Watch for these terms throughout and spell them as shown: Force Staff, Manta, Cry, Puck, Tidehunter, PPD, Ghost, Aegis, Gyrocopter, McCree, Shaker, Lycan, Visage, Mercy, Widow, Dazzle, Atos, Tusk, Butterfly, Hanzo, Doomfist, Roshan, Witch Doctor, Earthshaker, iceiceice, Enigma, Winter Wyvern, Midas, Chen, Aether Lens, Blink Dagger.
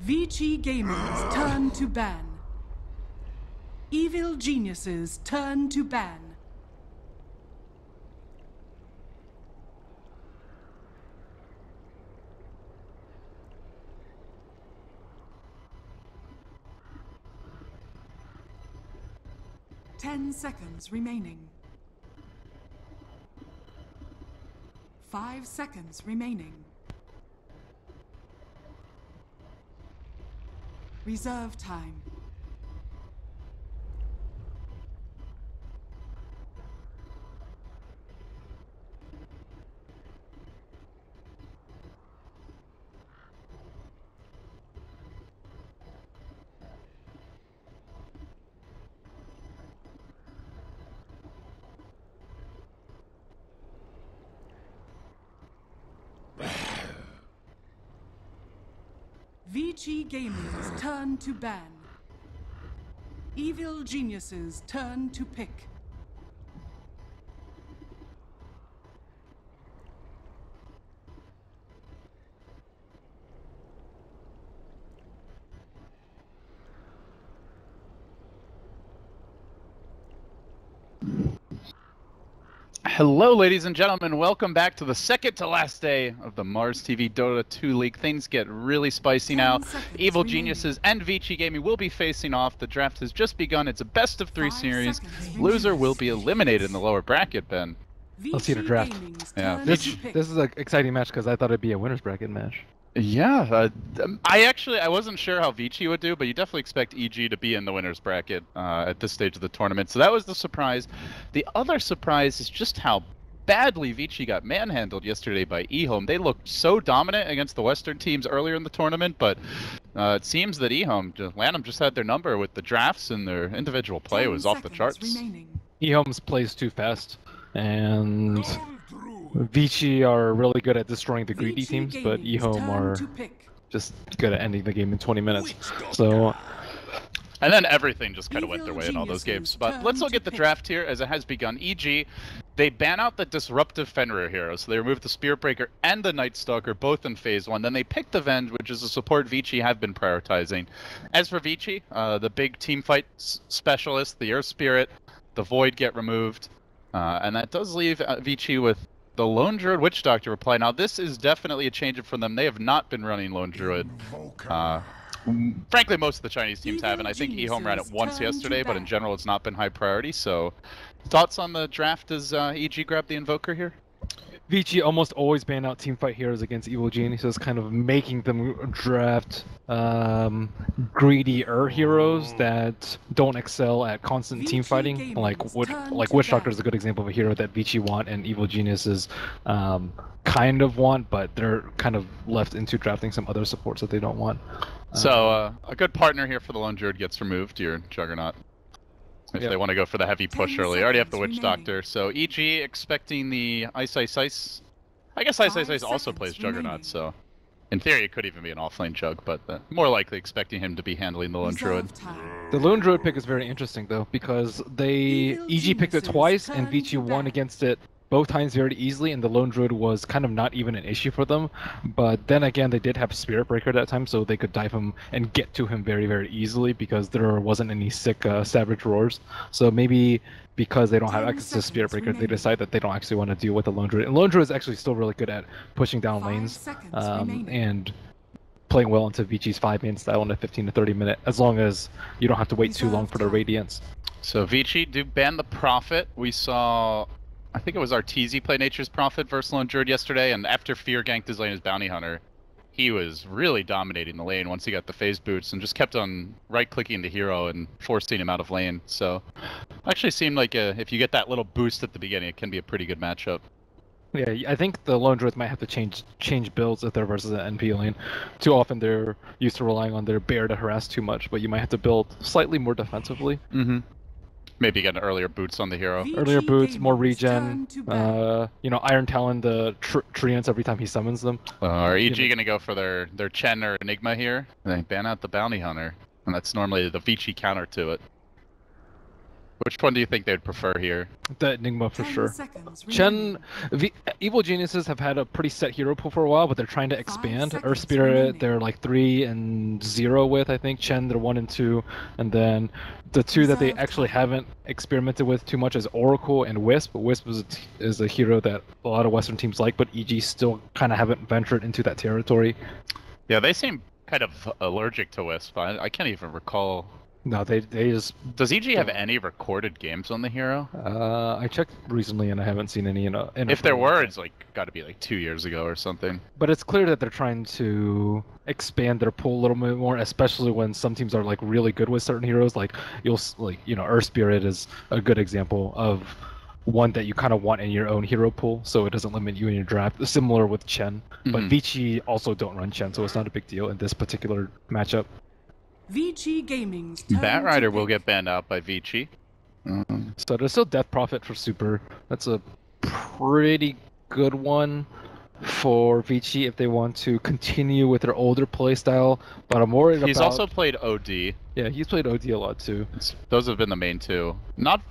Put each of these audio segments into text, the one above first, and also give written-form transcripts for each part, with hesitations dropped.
Vici Gaming's turn to ban. Evil Geniuses' turn to ban. Ten seconds remaining. 5 seconds remaining. Reserve time. Vici Gaming's turn to ban. Evil Geniuses' turn to pick. Hello, ladies and gentlemen. Welcome back to the second to last day of the Mars TV Dota 2 League. Things get really spicy now. Evil Geniuses and Vici Gaming will be facing off. The draft has just begun. It's a best of three series. Loser will be eliminated in the lower bracket, Ben. Let's see the draft. Yeah. This is an exciting match because I thought it'd be a winner's bracket match. Yeah. I wasn't sure how Vici would do, but you definitely expect EG to be in the winner's bracket at this stage of the tournament. So that was the surprise. The other surprise is just how badly Vici got manhandled yesterday by Ehome. They looked so dominant against the Western teams earlier in the tournament, but it seems that Ehome, Lanham just had their number with the drafts, and their individual play was off the charts. Ehome's plays too fast, and Vici are really good at destroying the greedy teams, but Ehome are just good at ending the game in 20 minutes. So, and then everything just kind of went their way in all those games. But let's look at the draft here as it has begun. EG, they ban out the disruptive Fenrir hero, so they remove the Spirit Breaker and the Night Stalker, both in Phase 1. Then they pick the Venge, which is a support Vici have been prioritizing. As for Vici, the big team fight specialist, the Earth Spirit, the Void get removed, and that does leave Vici with the Lone Druid Witch Doctor reply. Now, this is definitely a change from them. They have not been running Lone Druid. Frankly, most of the Chinese teams haven't. I think Ehome ran it once yesterday, but in general, it's not been high priority. So, thoughts on the draft as EG grabbed the Invoker here? Vici almost always ban out teamfight heroes against Evil Geniuses, kind of making them draft greedier heroes that don't excel at constant teamfighting. Like Witch Doctor is a good example of a hero that Vici want and Evil Geniuses kind of want, but they're kind of left into drafting some other supports that they don't want. So a good partner here for the Lone Druid gets removed, your Juggernaut. If they want to go for the heavy push early. They already have the Witch Doctor. So EG expecting the iceiceice. I guess iceiceice also plays Juggernaut, so in theory it could even be an offlane Jug, but more likely expecting him to be handling the Lone Druid. The Lone Druid pick is very interesting, though, because EG picked it twice and Vici won against it both times very easily, and the Lone Druid was kind of not even an issue for them. But then again, they did have Spirit Breaker that time, so they could dive him and get to him very, very easily because there wasn't any sick Savage Roars. So maybe because they don't have access to Spirit Breaker, they decide that they don't actually want to deal with the Lone Druid. And Lone Druid is actually still really good at pushing down lanes and playing well into Vici's 5-man style in a 15 to 30 minute, as long as you don't have to wait too long for the Radiance. So Vici do ban the Prophet. We saw, I think it was Arteezy play Nature's Prophet versus Lone Druid yesterday, and after Fear ganked his lane as Bounty Hunter, he was really dominating the lane once he got the phase boots and just kept on right-clicking the hero and forcing him out of lane. So actually seemed like if you get that little boost at the beginning, it can be a pretty good matchup. Yeah, I think the Lone Druid might have to change builds if they're versus an NP lane. Too often they're used to relying on their bear to harass too much, but you might have to build slightly more defensively. Mm-hmm. Maybe get earlier boots on the hero. Earlier boots, more regen. You know, Iron Talon, the treants every time he summons them. Are EG going to go for their Chen or Enigma here? And they ban out the Bounty Hunter. And that's normally the Vici counter to it. Which one do you think they'd prefer here? The Enigma for sure. Chen, the Evil Geniuses have had a pretty set hero pool for a while, but they're trying to expand. Earth Spirit, they're like 3 and 0 with, I think. Chen, they're 1 and 2. And then the two that they actually haven't experimented with too much is Oracle and Wisp. Wisp is a hero that a lot of Western teams like, but EG still kind of haven't ventured into that territory. Yeah, they seem kind of allergic to Wisp. I can't even recall. No, they just... Does EG have any recorded games on the hero? I checked recently and I haven't seen any in a If there were, it's like got to be like 2 years ago or something. But it's clear that they're trying to expand their pool a little bit more, especially when some teams are like really good with certain heroes. Like you'll Earth Spirit is a good example of one that you kind of want in your own hero pool, so it doesn't limit you in your draft. Similar with Chen, but Vici also don't run Chen, so it's not a big deal in this particular matchup. Vici Gaming's Batrider will get banned out by Vici. So there's still Death Prophet for Super. That's a pretty good one for Vici if they want to continue with their older playstyle. But I'm worried about... He's also played OD. Yeah, he's played OD a lot too. Those have been the main two.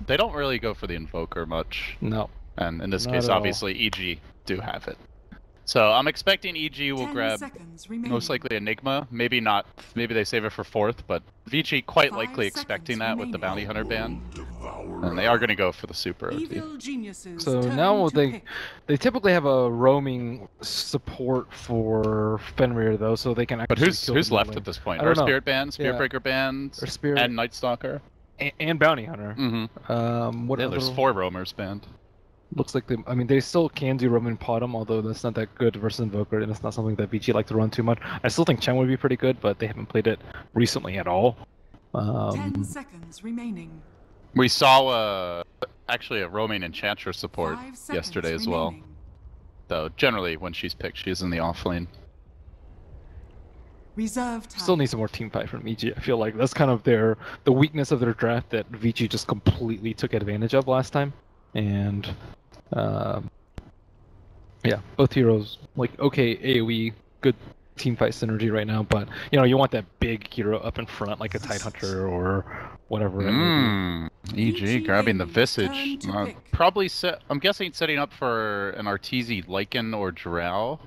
They don't really go for the Invoker much. No. And in this case, obviously, EG do have it. So I'm expecting EG will grab most likely Enigma. Maybe not. Maybe they save it for fourth, but Vici quite likely expecting that with the Bounty Hunter ban. And they are going to go for the Super OD. So now they typically have a roaming support for Fenrir, though, so they can actually... But who's left at this point? Or Spirit Band, Spirit Breaker Band, and Night Stalker? And Bounty Hunter. There's 4 roamers banned. Looks like they, they still can do Roman Potom, although that's not that good versus Invoker, and it's not something that Vici like to run too much. I still think Chen would be pretty good, but they haven't played it recently at all. 10 seconds remaining. We saw actually a roaming Enchantress support yesterday as well. Though generally when she's picked, she's in the offlane. Still need some more team fight from EG. I feel like that's kind of the weakness of their draft that Vici just completely took advantage of last time. And yeah, both heroes like okay AoE, good team fight synergy right now, but you want that big hero up in front like a Tidehunter or whatever. EG grabbing the Visage, probably I'm guessing setting up for an Arteezy Lycan or Drow.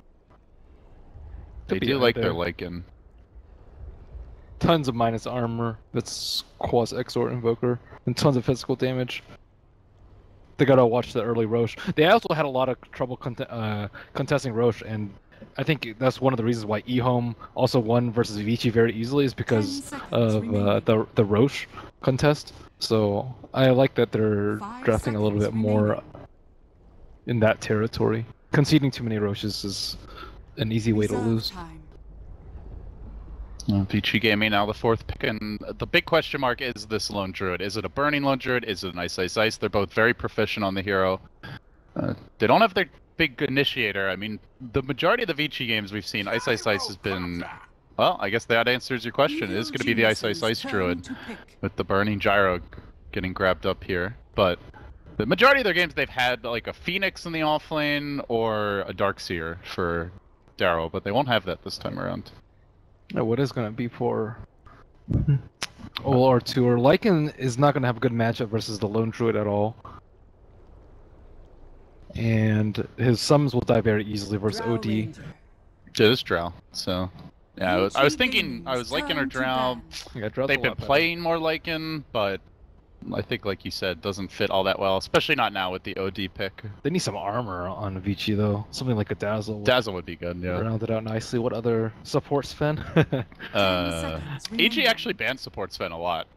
They do like their Lycan. Tons of minus armor. That's quasi Exort Invoker and tons of physical damage. They gotta watch the early Roche. They also had a lot of trouble contesting Roche, and I think that's one of the reasons why Ehome also won versus Vici very easily is because of the Roche contest. So I like that they're drafting a little bit more in that territory. Conceding too many Roches is an easy way to lose. Vici Gaming now the 4th pick, and the big question mark is this Lone Druid. Is it a Burning Lone Druid? Is it an iceiceice? They're both very proficient on the hero. They don't have their big initiator. I mean, the majority of the Vici games we've seen, iceiceice has been... Well, I guess that answers your question. It is going to be the iceiceice Druid with the Burning Gyro getting grabbed up here. But the majority of their games, they've had like a Phoenix in the offlane or a Dark Seer for Darrow, but they won't have that this time around. Oh, what is going to be for OR2 or Lycan is not going to have a good matchup versus the Lone Druid at all. And his sums will die very easily versus OD. It is Drow, so... Yeah, I was thinking I was Lycan or Drow. Yeah, they've been playing more Lycan, but I think, like you said, doesn't fit all that well, especially not now with the OD pick. They need some armor on Vici, though. Something like a Dazzle. Dazzle would be good, yeah. Round it out nicely. What other supports Fen? EG actually banned supports Fen a lot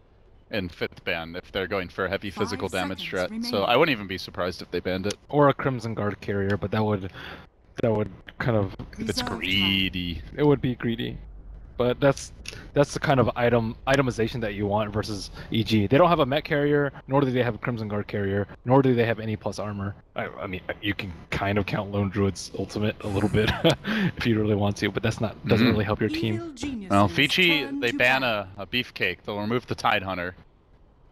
in 5th ban if they're going for a heavy physical damage threat. So I wouldn't even be surprised if they banned it. Or a Crimson Guard carrier, but that would kind of... It's greedy. It would be greedy. But that's the kind of itemization that you want versus EG. They don't have a mech carrier, nor do they have a Crimson Guard carrier, nor do they have any plus armor. I mean, you can kind of count Lone Druid's ultimate a little bit if you really want to, but that's not doesn't really help your team. Well, Vici, they ban a beefcake. They'll remove the Tidehunter,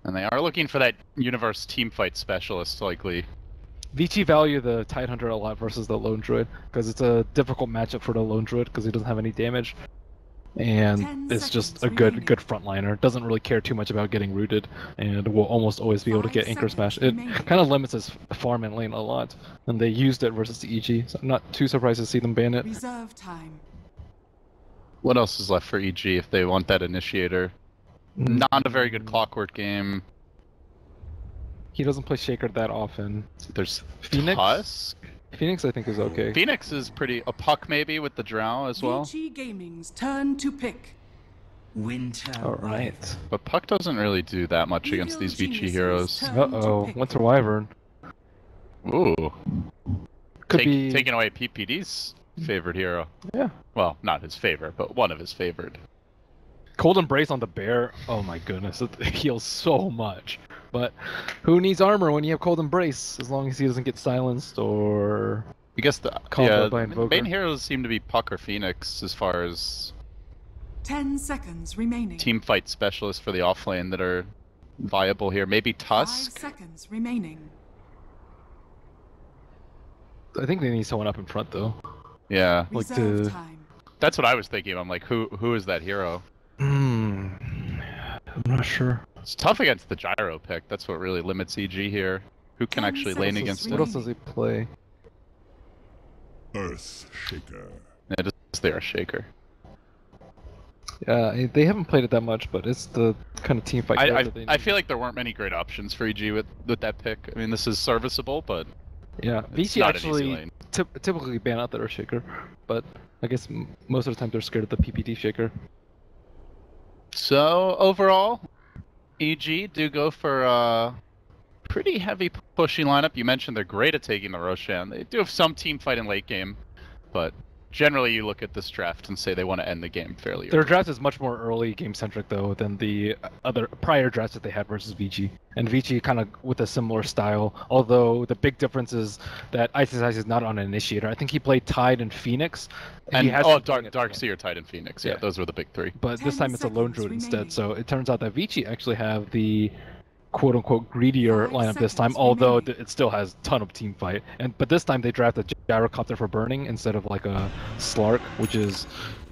and they are looking for that universe teamfight specialist likely. Vici value the Tidehunter a lot versus the Lone Druid because it's a difficult matchup for the Lone Druid because he doesn't have any damage. and it's just a good frontliner. Doesn't really care too much about getting rooted, and will almost always be able to get anchor smash. It kind of limits his farm and lane a lot, and they used it versus the EG, so I'm not too surprised to see them ban it. Reserve time. What else is left for EG if they want that initiator? Not a very good clockwork game. He doesn't play Shaker that often. There's Phoenix. Tusk? Phoenix, I think, is okay. Phoenix is pretty. A puck maybe with the Drow as well. Vici Gaming's turn to pick. Winter. All right. But puck doesn't really do that much against these Vici heroes. Uh-oh, Winter Wyvern. Ooh. Could be taking away PPD's favorite hero. Yeah. Well, not his favorite, but one of his favorite. Cold Embrace on the bear. Oh my goodness, it heals so much. But who needs armor when you have Cold Embrace? As long as he doesn't get silenced or... I guess the by Invoker. Main heroes seem to be Puck or Phoenix as far as... 10 seconds remaining. Team fight specialists for the offlane that are viable here. Maybe Tusk? 5 seconds remaining. I think they need someone up in front though. Yeah. Like the... That's what I was thinking. I'm like, who is that hero? I'm not sure. It's tough against the gyro pick. That's what really limits EG here. Who can actually lane against him? What else does he play? Earthshaker. It is the Earthshaker. Yeah, they haven't played it that much, but it's the kind of team fight that they need. I feel like there weren't many great options for EG with that pick. I mean, this is serviceable, but yeah, Vici actually typically ban out the Earthshaker, but I guess most of the time they're scared of the PPD Shaker. So, overall, EG do go for a pretty heavy pushy lineup. You mentioned they're great at taking the Roshan. They do have some team fight in late game, but generally you look at this draft and say they want to end the game fairly early. Their draft is much more early game centric, though, than the other prior drafts that they had versus Vici. And Vici kind of with a similar style, although the big difference is that iceiceice is not on an initiator. I think he played Tide and Phoenix. And he has Dark Seer, Tide, and Phoenix. Yeah, those were the big three. But this time it's a Lone Druid instead, so it turns out that Vici actually have the quote-unquote greedier lineup this time, although it still has a ton of team fight. But this time they draft a Gyrocopter for burning instead of like a Slark, which is,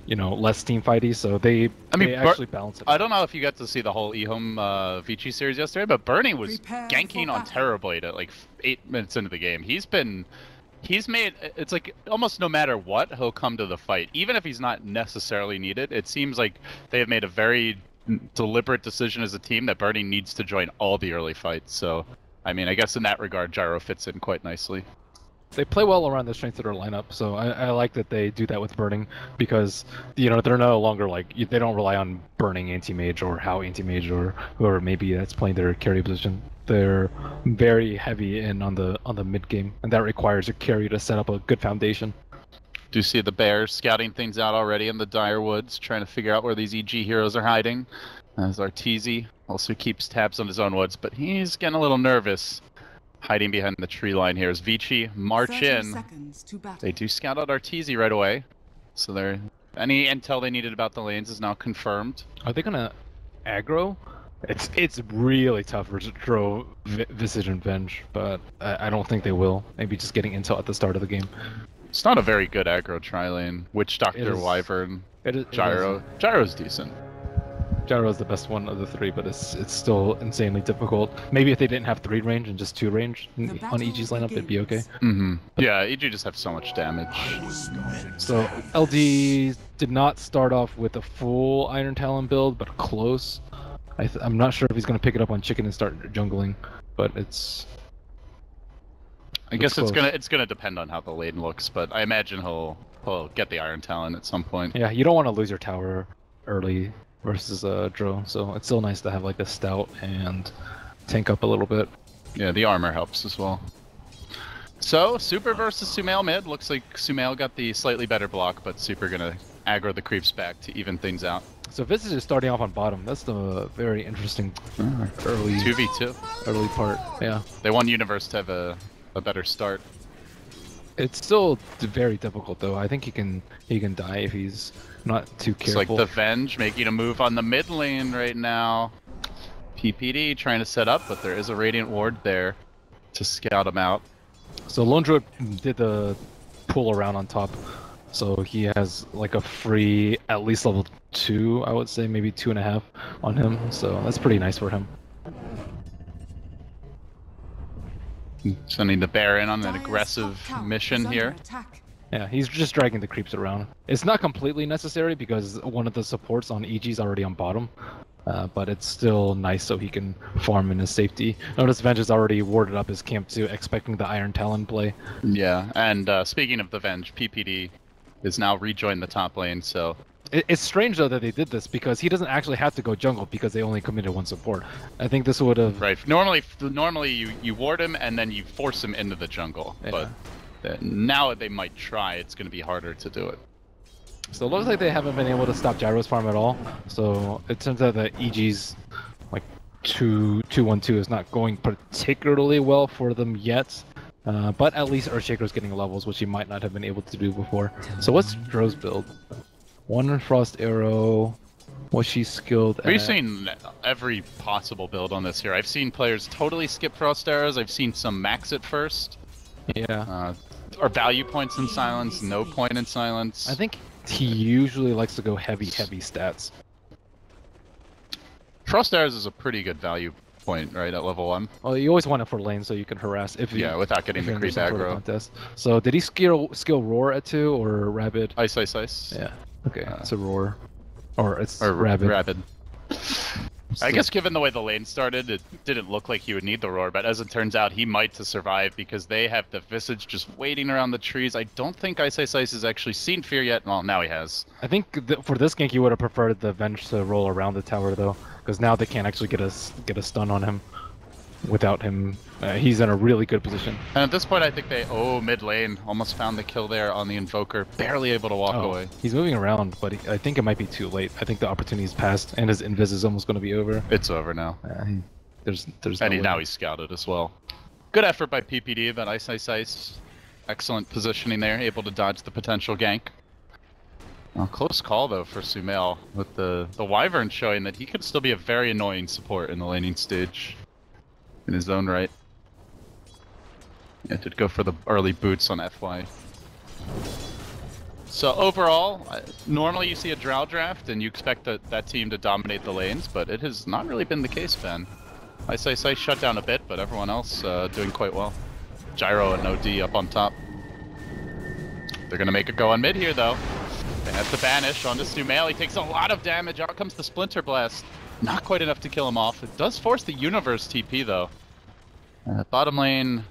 you know, less team fighty. So they actually balance it. I don't know if you got to see the whole Ehome Vici series yesterday, but Burning was ganking on Terrorblade at like 8 minutes into the game. He's made, it's like almost no matter what, he'll come to the fight. Even if he's not necessarily needed, it seems like they have made a very deliberate decision as a team that Bernie needs to join all the early fights. So, I mean, I guess in that regard, Gyro fits in quite nicely. They play well around the strengths of their lineup, so I like that they do that with Burning, because, you know, they're no longer like, they don't rely on Burning Anti-Mage or How Anti-Mage or whoever maybe that's playing their carry position. They're very heavy in on the mid-game, and that requires a carry to set up a good foundation. Do you see the bears scouting things out already in the dire woods, trying to figure out where these EG heroes are hiding? As Arteezy also keeps tabs on his own woods, but he's getting a little nervous, hiding behind the tree line here. As Vici march in, they do scout out Arteezy right away. So any intel they needed about the lanes is now confirmed. Are they gonna aggro? It's really tough for Drow, Visage, and Venge, but I don't think they will. Maybe just getting intel at the start of the game. It's not a very good aggro tri-lane. Witch Doctor, Wyvern, Gyro. Gyro's decent. Gyro's the best one of the three, but it's still insanely difficult. Maybe if they didn't have 3 range and just 2 range on EG's lineup, it'd be okay. Mm-hmm. Yeah, EG just have so much damage. So LD did not start off with a full Iron Talon build, but close. I'm not sure if he's going to pick it up on Chicken and start jungling, but it's... I guess it's gonna depend on how the lane looks, but I imagine he'll get the Iron Talon at some point. Yeah, you don't want to lose your tower early versus Drow, so it's still nice to have like a stout and tank up a little bit. Yeah, the armor helps as well. So Super versus Sumail mid. Looks like Sumail got the slightly better block, but Super gonna aggro the creeps back to even things out. So Visage is starting off on bottom. That's the very interesting early 2v2 early part. Yeah, they want Universe to have a better start. It's still very difficult though. I think he can die if he's not too careful. It's like the Venge making a move on the mid lane right now. PPD trying to set up, but there is a Radiant Ward there to scout him out. So Lone Druid did the pull around on top So he has like a free at least level 2, I would say, maybe 2.5 on him. So that's pretty nice for him. Sending the Baron on an aggressive mission here. Yeah, he's just dragging the creeps around. It's not completely necessary because one of the supports on EG is already on bottom. But it's still nice so he can farm in his safety. Notice Venge has already warded up his camp too, expecting the Iron Talon play. Yeah, and speaking of the Venge, PPD is now rejoined the top lane, so... It's strange though that they did this because he doesn't actually have to go jungle because they only committed one support. I think this would have... Right, normally you ward him and then you force him into the jungle, yeah. But now they might try, it's going to be harder to do it. So it looks like they haven't been able to stop Gyro's farm at all. So it turns out that EG's like 2-1-2 is not going particularly well for them yet. But at least Earthshaker's getting levels, which he might not have been able to do before. So what's Drow's build? One Frost Arrow. What's she skilled at? We've seen every possible build on this here. I've seen players totally skip Frost Arrows. I've seen some max it first. Yeah. Or value points in silence, no point in silence. I think he usually likes to go heavy stats. Frost Arrows is a pretty good value point, right, at level 1. Well, you always want it for lane so you can harass if you... Yeah, without getting the creep aggro. So, did he skill Roar at 2 or Rabid? Ice. Yeah, okay, it's a Roar. Or it's Rabid. So, I guess given the way the lane started, it didn't look like he would need the Roar, but as it turns out, he might to survive because they have the Visage just waiting around the trees. I don't think iceiceice has actually seen Fear yet. Well, now he has. I think for this gank, he would have preferred the Venge to roll around the tower, though, because now they can't actually get a stun on him without him. He's in a really good position. And at this point, I think they... Oh, mid lane. Almost found the kill there on the Invoker. Barely able to walk away. He's moving around, but I think it might be too late. I think the opportunity's passed, and his invis is almost going to be over. It's over now. Now he's scouted as well. Good effort by PPD, that iceiceice. Excellent positioning there, able to dodge the potential gank. Well, close call, though, for Sumail, with the Wyvern showing that he could still be a very annoying support in the laning stage. In his own right. Yeah, did go for the early boots on FY. So overall, normally you see a Drow draft and you expect that team to dominate the lanes, but it has not really been the case, Ben. iceiceice shut down a bit, but everyone else doing quite well. Gyro and OD up on top. They're gonna make it go on mid here, though. They have to banish onto Sumail. He takes a lot of damage. Out comes the Splinter Blast. Not quite enough to kill him off. It does force the Universe TP, though. Bottom lane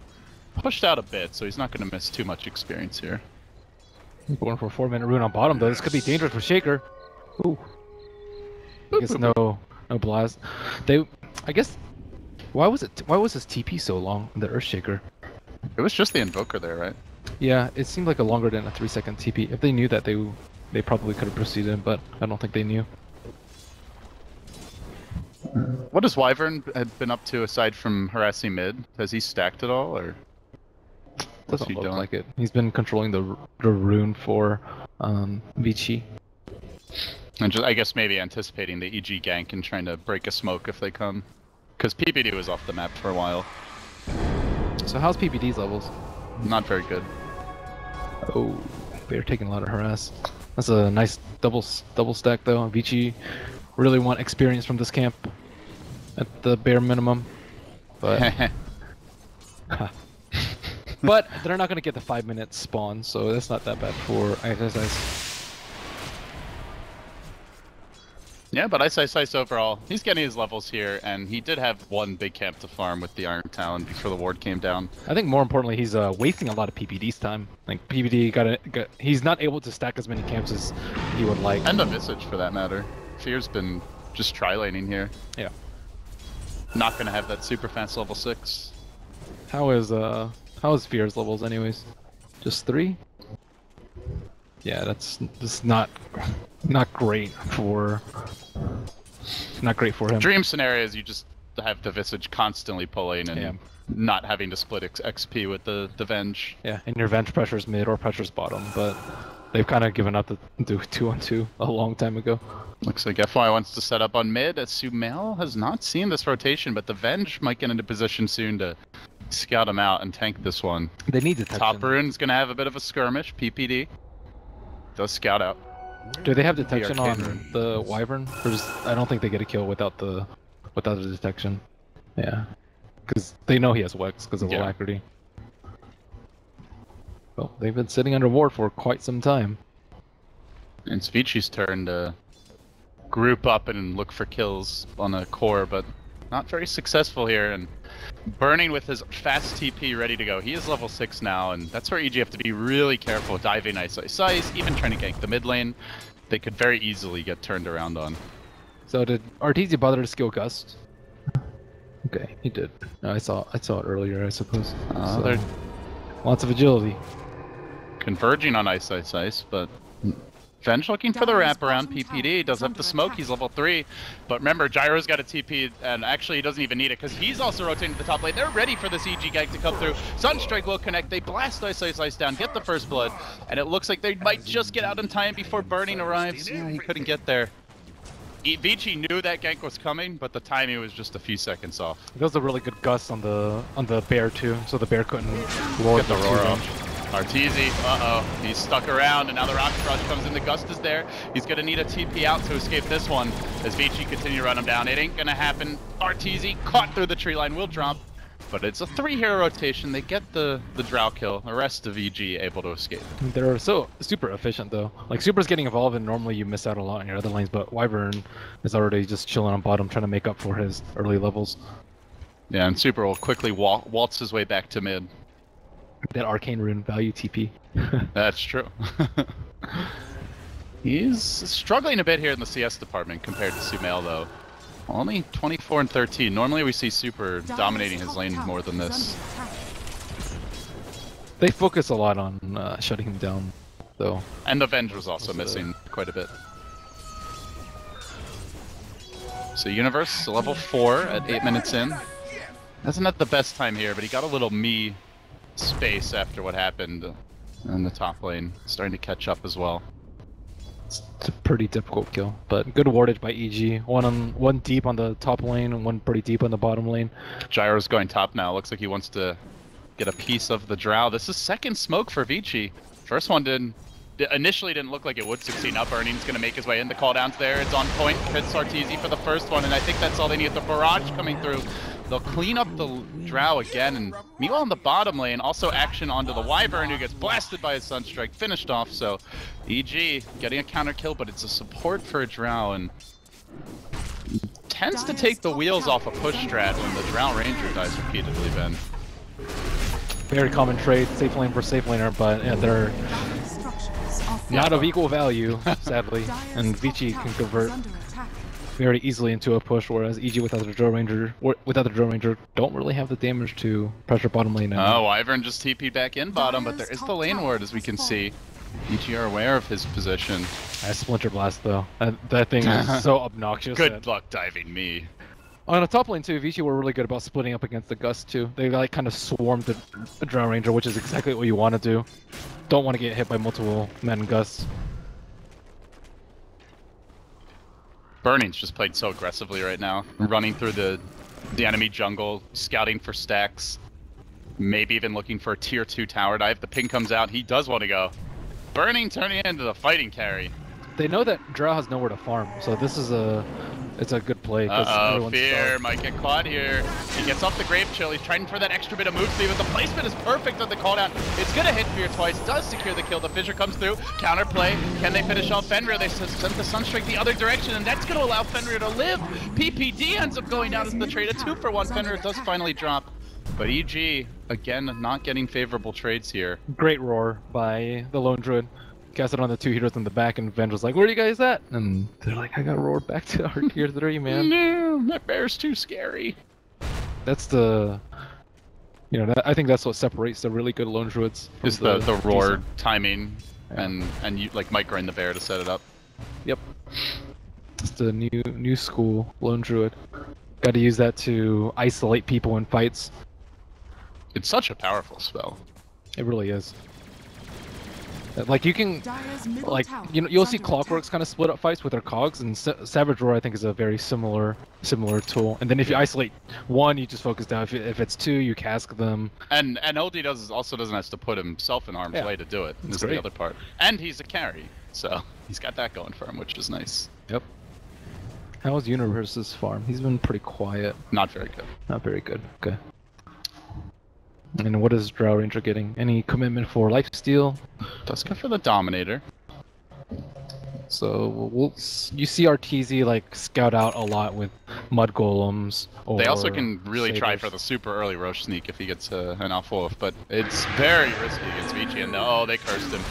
pushed out a bit, so he's not going to miss too much experience here. Going for a 4-minute rune on bottom, though. This could be dangerous for Shaker. Ooh. I guess no blast. Why was his TP so long, the Earthshaker? It was just the Invoker there, right? Yeah, it seemed like a longer than a 3-second TP. If they knew that, they probably could have proceeded, but I don't think they knew. What has Wyvern been up to aside from harassing mid? Has he stacked at all, or? Doesn't look like it. He's been controlling the rune for Vici. And just, I guess maybe anticipating the EG gank and trying to break a smoke if they come, because PPD was off the map for a while. So how's PPD's levels? Not very good. Oh, they're taking a lot of harass. That's a nice double stack though. Vici really want experience from this camp, at the bare minimum, but but they're not gonna get the 5-minute spawn, so that's not that bad for iceiceice. Yeah, but iceiceice overall, he's getting his levels here, and he did have one big camp to farm with the Iron Talon before the ward came down. I think more importantly, he's wasting a lot of PPD's time. Like PPD he's not able to stack as many camps as he would like, and a Visage for that matter. Fear's been just tri-laning here. Yeah. Not gonna have that super fast level 6. How is Fear's levels anyways? Just 3? Yeah, that's not great for him. Dream scenario is you just have the Visage constantly pulling and not having to split XP with the Venge. Yeah, and your Venge pressures mid or pressures bottom, but they've kind of given up to do 2-on-2 a long time ago. Looks like FY wants to set up on mid. Sumail has not seen this rotation, but the Venge might get into position soon to scout him out and tank this one. They need to touch him. Top rune's going to have a bit of a skirmish. PPD does scout out. Do they have detection on the Wyvern? Or just, I don't think they get a kill without the detection. Yeah, because they know he has Wex because of alacrity. Well, they've been sitting under ward for quite some time. And it's Vici's turn to group up and look for kills on a core, but not very successful here. And burning with his fast TP ready to go. He is level 6 now, and that's where EG have to be really careful diving iceiceice, even trying to gank the mid lane. They could very easily get turned around on. So did Arteezy bother to skill Gust? Okay, he did. No, I saw it earlier, I suppose. So, lots of agility. Converging on iceiceice, but Venge looking for the wraparound. PPD does have the smoke, he's level 3. But remember, Gyro's got a TP, and actually he doesn't even need it, because he's also rotating to the top lane. They're ready for this EG gank to come through. Sunstrike will connect, they blast iceiceice down, get the first blood. And it looks like they might just get out in time before Burning arrives. Yeah, he couldn't get there. Vici knew that gank was coming, but the timing was just a few seconds off. It was a really good gust on the bear too, so the bear couldn't roll the roar off. Arteezy, he's stuck around, and now the rocket rush comes in. The gust is there. He's gonna need a TP out to escape this one as Vici continue to run him down. It ain't gonna happen. Arteezy caught through the tree line, will drop, but it's a 3-hero rotation. They get the Drow kill. The rest of EG able to escape. They're so super efficient though. Like Super's getting involved, and normally you miss out a lot in your other lanes, but Wyvern is already just chilling on bottom, trying to make up for his early levels. Yeah, and Super will quickly waltz his way back to mid. That arcane rune value TP. That's true. He's struggling a bit here in the CS department compared to Sumail though. Only 24 and 13. Normally we see Super dominating his lane more than this. They focus a lot on shutting him down though. And the Venge was also missing quite a bit. So Universe level 4 at 8 minutes in. That's not the best time here, but he got a little space after what happened in the top lane, starting to catch up as well. It's a pretty difficult kill, but good wardage by EG. One deep on the top lane and one pretty deep on the bottom lane. Gyro's going top now. Looks like he wants to get a piece of the Drow. This is second smoke for Vici. First one initially didn't look like it would succeed. Now Burning's gonna make his way in. The call down's there. It's on point. Hits Arteezy for the first one, and I think that's all they need. The barrage coming through. They'll clean up the Drow again, and meanwhile on the bottom lane, also action onto the Wyvern, who gets blasted by his Sunstrike, finished off. So EG getting a counter kill, but it's a support for a Drow, and tends to take the wheels off a push strat when the Drow Ranger dies repeatedly, Ben. Very common trade, safe lane for safe laner, but they're not of equal value, sadly, and Vici can convert very easily into a push, whereas EG without the Drow Ranger don't really have the damage to pressure bottom lane now. Oh, Wyvern just TP'd back in bottom, but there is the lane ward as we can see. EG are aware of his position. I Splinter Blast though. That thing is so obnoxious. Good luck diving me. On the top lane too, Vici were really good about splitting up against the Gust too. They like kind of swarmed the Drow Ranger, which is exactly what you want to do. Don't want to get hit by multiple men Gusts. Burning's just played so aggressively right now, running through the enemy jungle, scouting for stacks, maybe even looking for a tier 2 tower dive. The ping comes out, he does want to go. Burning turning into the fighting carry. They know that Drow has nowhere to farm, so this is a good play. Uh-oh, Fear might get caught here. He gets off the Grave Chill, he's trying for that extra bit of move speed, but the placement is perfect on the cooldown. It's gonna hit Fear twice, does secure the kill, the Fissure comes through, counterplay, can they finish off Fenrir? They sent the Sunstrike the other direction, and that's gonna allow Fenrir to live. PPD ends up going down as the trade, a 2-for-1, Fenrir does finally drop. But EG, again, not getting favorable trades here. Great roar by the Lone Druid. Cast it on the two heroes in the back, and Venge was like, "Where are you guys at?" And they're like, "I got roared back to our tier 3, man." No, that bear's too scary. That's the, you know, I think that's what separates the really good Lone Druids. Is the roar decent timing, yeah. and you like microing the bear to set it up. Yep. It's the new school Lone Druid. Got to use that to isolate people in fights. It's such a powerful spell. It really is. Like you can, like you'll see Clockworks kind of split up fights with their cogs, and Savage Roar I think is a very similar tool. And then if you isolate one, you just focus down. If it's two, you cask them. And OD also doesn't have to put himself in harm's way to do it. That's the other part. And he's a carry, so he's got that going for him, which is nice. Yep. How was Universe's farm? He's been pretty quiet. Not very good. Not very good, okay. And what is Drow Ranger getting? Any commitment for lifesteal? That's good for the Dominator. So we'll, you see Arteezy like scout out a lot with mud golems. Or they also can really sabers. Try for the super early Roche sneak if he gets an alpha wolf, but it's very risky against Vici. And oh, they cursed him.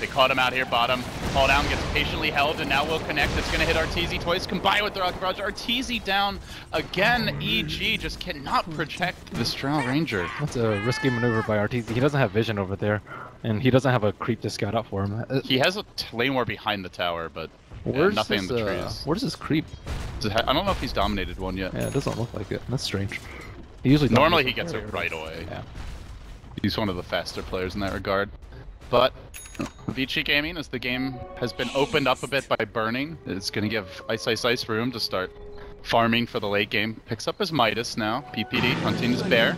They caught him out here bottom. Fall down gets patiently held, and now will connect. It's gonna hit Arteezy twice, combined with the rocket barrage. Arteezy down again. EG just cannot protect this Drow Ranger. That's a risky maneuver by Arteezy. He doesn't have vision over there, and he doesn't have a creep to scout out for him. He has a lane war behind the tower, but nothing in the trees. Where's his creep? I don't know if he's dominated one yet. Yeah, it doesn't look like it. That's strange. He usually normally he gets it right away. Yeah. He's one of the faster players in that regard, but. Vici Gaming, as the game has been opened up a bit by burning, it's going to give iceiceice room to start farming for the late game. Picks up his Midas now. PPD hunting his bear.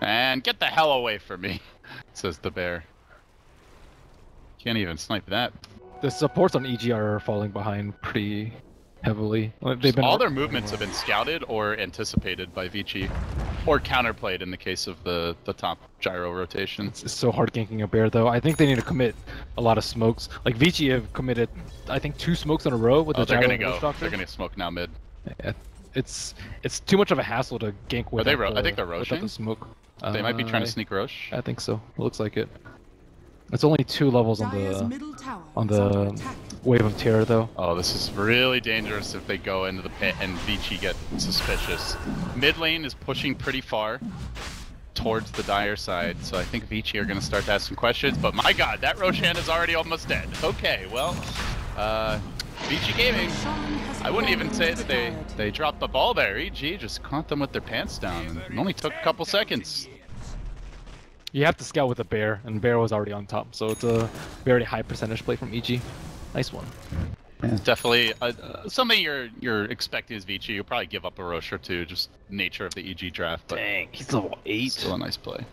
And get the hell away from me, says the bear. Can't even snipe that. The supports on EG are falling behind pretty heavily. All their movements have been scouted or anticipated by Vici. Or counterplayed in the case of the top gyro rotation. It's so hard ganking a bear though. I think they need to commit a lot of smokes. Like Vici have committed, I think, 2 smokes in a row with the gyro. They're gonna go. They're gonna smoke now mid. Yeah, it's too much of a hassle to gank with. I think they're roshing. The smoke. They might be trying to sneak rosh. I think so. It looks like it. It's only 2 levels on the wave of terror though. Oh, this is really dangerous if they go into the pit and Vici get suspicious. Mid lane is pushing pretty far towards the dire side, so I think Vici are gonna start to ask some questions, but my god, that Roshan is already almost dead. Okay, well, Vici Gaming, I wouldn't even say that they dropped the ball there. EG just caught them with their pants down and only took a couple seconds. You have to scout with a bear, and bear was already on top, so it's a very high percentage play from EG. Nice one. Yeah. Definitely something you're expecting is Vici. You'll probably give up a Rosh or two, just nature of the EG draft. But dang, he's level 8. Still a nice play.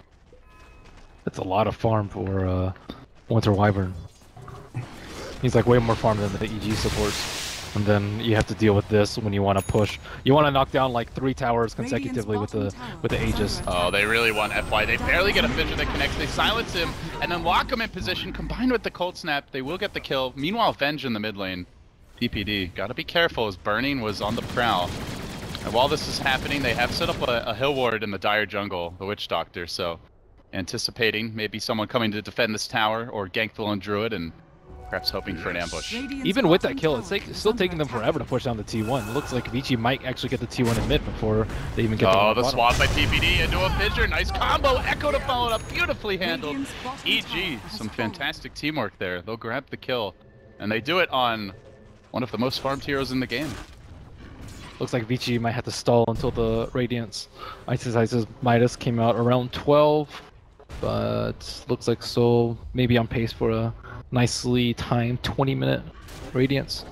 That's a lot of farm for Winter Wyvern. He's like way more farm than the EG supports. And then you have to deal with this when you want to push. You want to knock down like 3 towers consecutively with the Aegis. Oh, they really want FY. They barely get a Fissure that connects. They silence him and then lock him in position. Combined with the cold snap, they will get the kill. Meanwhile, Venge in the mid lane. PPD. Gotta be careful as Burning was on the prowl. And while this is happening, they have set up a hill ward in the dire jungle, the Witch Doctor. So, anticipating maybe someone coming to defend this tower or gank the Lone Druid and perhaps hoping for an ambush. Even with that kill, it's still taking them forever to push down the T1. It looks like Vici might actually get the T1 in mid before they even get the swap by PPD into a Fissure. Nice combo. Echo to follow it up. Beautifully handled. EG, some fantastic teamwork there. They'll grab the kill. And they do it on one of the most farmed heroes in the game. Looks like Vici might have to stall until the Radiance. iceiceice's Midas came out around 12. But looks like Soul maybe on pace for a nicely timed 20-minute Radiance.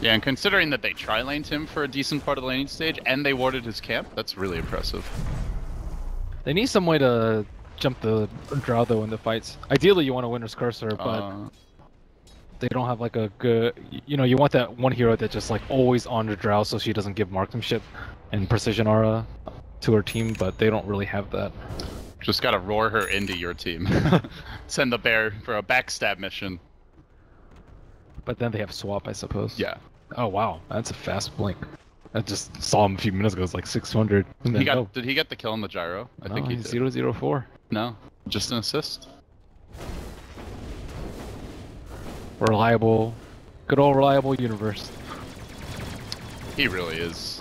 Yeah, and considering that they tri-laned him for a decent part of the laning stage and they warded his camp, that's really impressive. They need some way to jump the Drow though in the fights. Ideally you want a Winter's Cursor, but they don't have like a good... You know, you want that one hero that just like always on the Drow so she doesn't give marksmanship and precision aura to her team, but they don't really have that. Just gotta roar her into your team. Send the bear for a backstab mission. But then they have swap, I suppose. Yeah. Oh wow, that's a fast blink. I just saw him a few minutes ago. It's like 600. He got, did he get the kill on the gyro? I think he did. 004. No, just an assist. Reliable, good old reliable Universe. He really is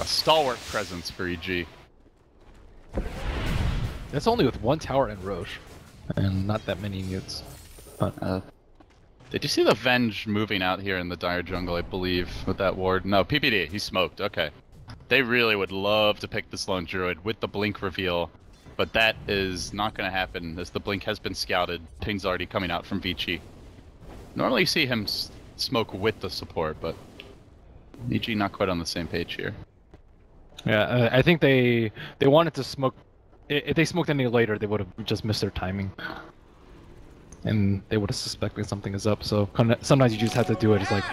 a stalwart presence for EG. That's only with 1 tower in Roche, and not that many mutes. But, did you see the Venge moving out here in the dire jungle, I believe, with that ward? No, PPD, he smoked, okay. They really would love to pick this Lone Druid with the Blink reveal, but that is not going to happen, as the Blink has been scouted. Ping's already coming out from Vici. Normally you see him smoke with the support, but EG not quite on the same page here. Yeah, I think they wanted to smoke. If they smoked any later, they would have just missed their timing. and they would have suspected something is up. So sometimes you just have to do it. It's like,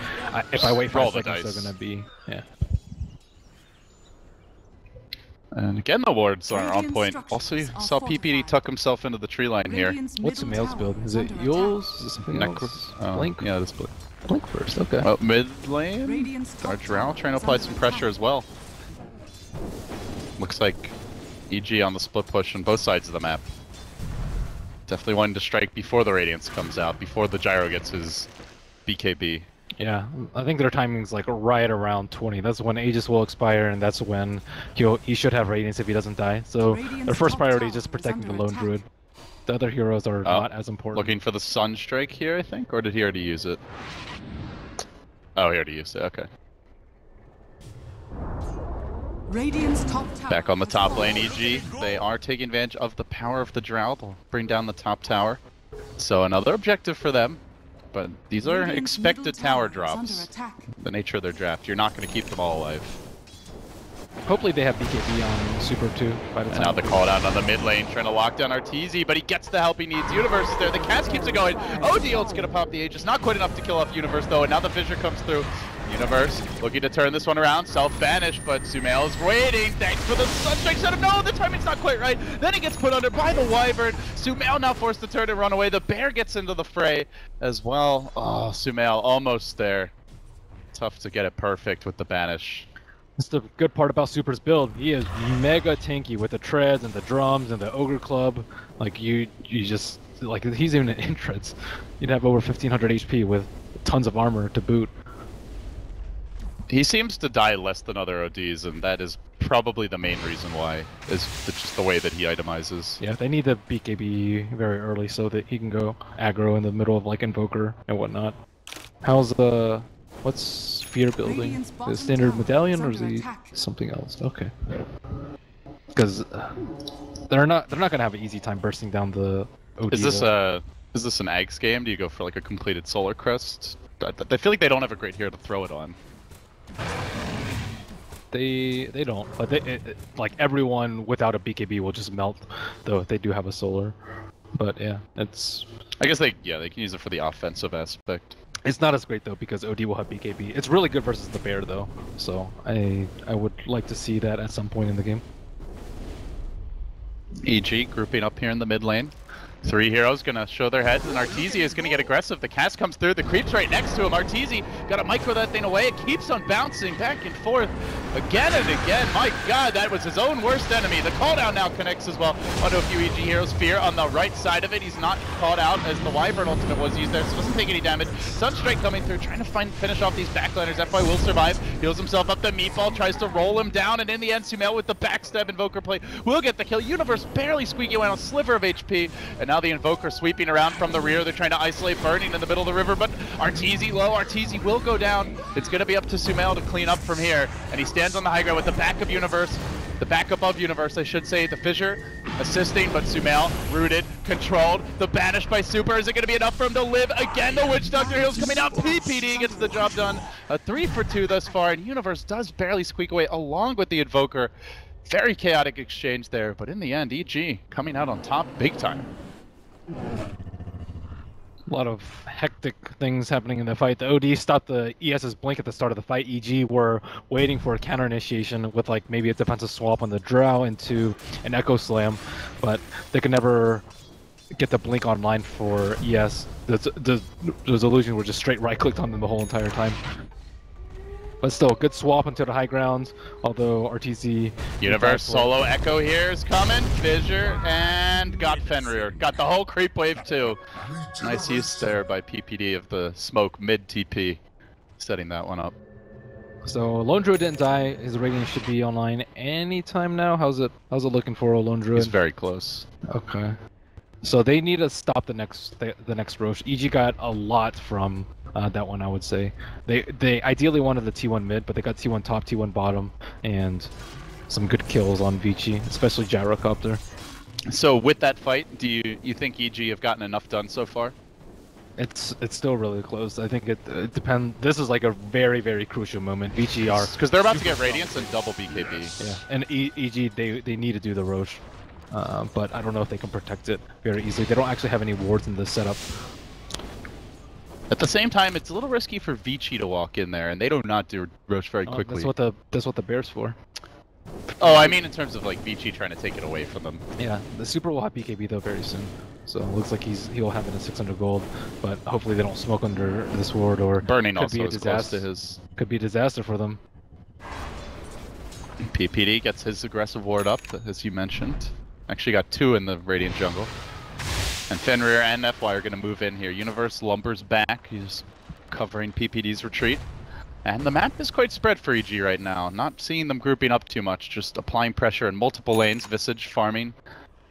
if I wait for all the dice, they're gonna be And again, the wards are on point. Also, you saw PPD tuck himself into the tree line here. What's Emil's build? Is it Yule's? Is it something else? Blink? Yeah, this Blink. Blink first, okay. Well, mid lane, our Drow trying to apply some pressure as well. Looks like EG on the split push on both sides of the map. Definitely wanting to strike before the Radiance comes out, before the Gyro gets his BKB. Yeah, I think their timing's like right around 20. That's when Aegis will expire, and that's when he should have Radiance if he doesn't die. So their first priority is just protecting the Lone Druid. The other heroes are not as important. Looking for the Sunstrike here, I think? Or did he already use it? Oh, he already used it, okay. Radiance top back on the top lane, EG. They are taking advantage of the power of the Drow. They'll bring down the top tower. So another objective for them. But these are expected tower drops. The nature of their draft, you're not going to keep them all alive. Hopefully they have BKB on Super 2 by the time. And now the call down on the mid lane, trying to lock down Arteezy, but he gets the help he needs. Universe is there, the cast keeps it going. OD ult's going to pop the Aegis, not quite enough to kill off Universe though, and now the Fissure comes through. Universe looking to turn this one around, self-banish, but Sumail is waiting. Thanks for the Sunstrike setup. No, the timing's not quite right. Then it gets put under by the Wyvern. Sumail now forced to turn and run away. The bear gets into the fray as well. Oh, Sumail almost there. Tough to get it perfect with the banish. That's the good part about Super's build. He is mega tanky with the treads and the drums and the ogre club. Like you just like he's even an entrance. You'd have over 1500 HP with tons of armor to boot. He seems to die less than other ODs, and that is probably the main reason why, is just the way that he itemizes. Yeah, they need the BKB very early so that he can go aggro in the middle of like Invoker and whatnot. How's the... what's Sphere building? The standard medallion or is he something else? Okay. Because they're not going to have an easy time bursting down the OD. Is this an Ags game? Do you go for like a completed Solar Crest? I feel like they don't have a great hero to throw it on. They don't, but like everyone without a BKB will just melt, though they do have a solar. But yeah, it's. I guess they can use it for the offensive aspect. It's not as great though because OD will have BKB. It's really good versus the bear though, so I would like to see that at some point in the game. EG grouping up here in the mid lane. Three heroes gonna show their heads, and Arteezy is gonna get aggressive. The cast comes through, the creep's right next to him. Arteezy gotta micro that thing away. It keeps on bouncing back and forth again and again. My god, that was his own worst enemy. The call down now connects as well onto a few EG heroes. Fear on the right side of it. He's not caught out as the Wyvern ultimate was used there, so doesn't take any damage. Sunstrike coming through, trying to finish off these backliners. That boy will survive. Heals himself up. The meatball tries to roll him down, and in the end, Sumail with the backstab Invoker play will get the kill. Universe barely squeaking away on a sliver of HP. And now the Invoker sweeping around from the rear. They're trying to isolate Burning in the middle of the river, but Arteezy low. Arteezy will go down. It's going to be up to Sumail to clean up from here. And he stands on the high ground with the back of Universe. The back above Universe, I should say. The Fissure assisting, but Sumail rooted, controlled. The banish by Super. Is it going to be enough for him to live again? The Witch Doctor heals coming out. PPD gets the job done. A 3 for 2 thus far, and Universe does barely squeak away along with the Invoker. Very chaotic exchange there, but in the end, EG coming out on top big time. A lot of hectic things happening in the fight. The OD stopped the ES's Blink at the start of the fight. EG were waiting for a counter initiation with like maybe a defensive swap on the Drow into an Echo Slam, but they could never get the Blink online for ES. Those illusions were just straight right-clicked on them the whole entire time. But still, good swap into the high ground, although Arteezy... Universe solo Echo here is coming, Fissure, and got Fenrir. Got the whole creep wave too. Nice use there by PPD of the smoke mid-TP, setting that one up. So Lone Druid didn't die, his Radiance should be online anytime now. How's it looking for a Lone Druid? He's very close. Okay. So they need to stop the next Roche. EG got a lot from that one, I would say. They ideally wanted the T1 mid, but they got T1 top, T1 bottom, and some good kills on Vici, especially Gyrocopter. So with that fight, do you think EG have gotten enough done so far? It's still really close. I think it depends. This is like a very, very crucial moment. Vici are... because they're about to get Radiance and double BKB. Yeah, and EG, they need to do the Roche. but I don't know if they can protect it very easily. They don't actually have any wards in this setup. At the same time, it's a little risky for Vici to walk in there, and they do not do Roche very quickly. That's what the bear's for. Oh, I mean in terms of like Vici trying to take it away from them. Yeah, the super will have BKB though very soon, so it looks like he'll have it at 600 gold. But hopefully they don't smoke under this ward, or burning could also be a disaster. Close to his. Could be a disaster for them. PPD gets his aggressive ward up, as you mentioned. Actually got two in the Radiant jungle. And Fenrir and FY are going to move in here. Universe lumbers back. He's covering PPD's retreat. And the map is quite spread for EG right now. Not seeing them grouping up too much, just applying pressure in multiple lanes. Visage farming.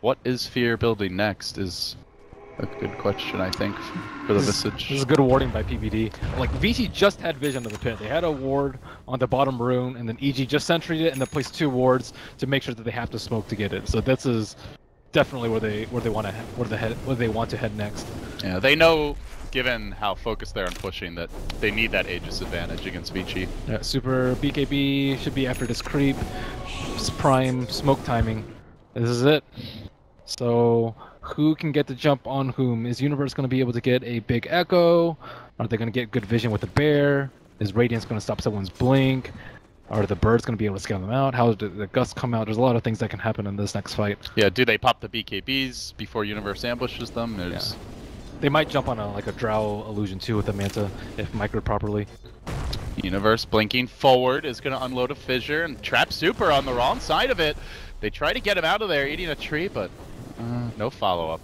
What is Fear building next is a good question, I think, for the Visage. This is a good warding by PPD. Like, Vici just had vision of the pit. They had a ward on the bottom rune, and then EG just sentryed it, and they placed two wards to make sure that they have to smoke to get it. So this is definitely where they want to head next. Yeah, they know, given how focused they're on pushing, that they need that Aegis advantage against Vici. Yeah, super BKB should be after this creep. It's prime smoke timing. This is it. So who can get the jump on whom? Is Universe going to be able to get a big echo? Are they going to get good vision with the bear? Is Radiance going to stop someone's blink? Are the birds going to be able to scale them out? How do the gusts come out? There's a lot of things that can happen in this next fight. Yeah, do they pop the BKBs before Universe ambushes them? There's... Yeah. They might jump on a Drow illusion too with a Manta if microed properly. Universe blinking forward is going to unload a fissure and trap super on the wrong side of it. They try to get him out of there eating a tree, but no follow-up.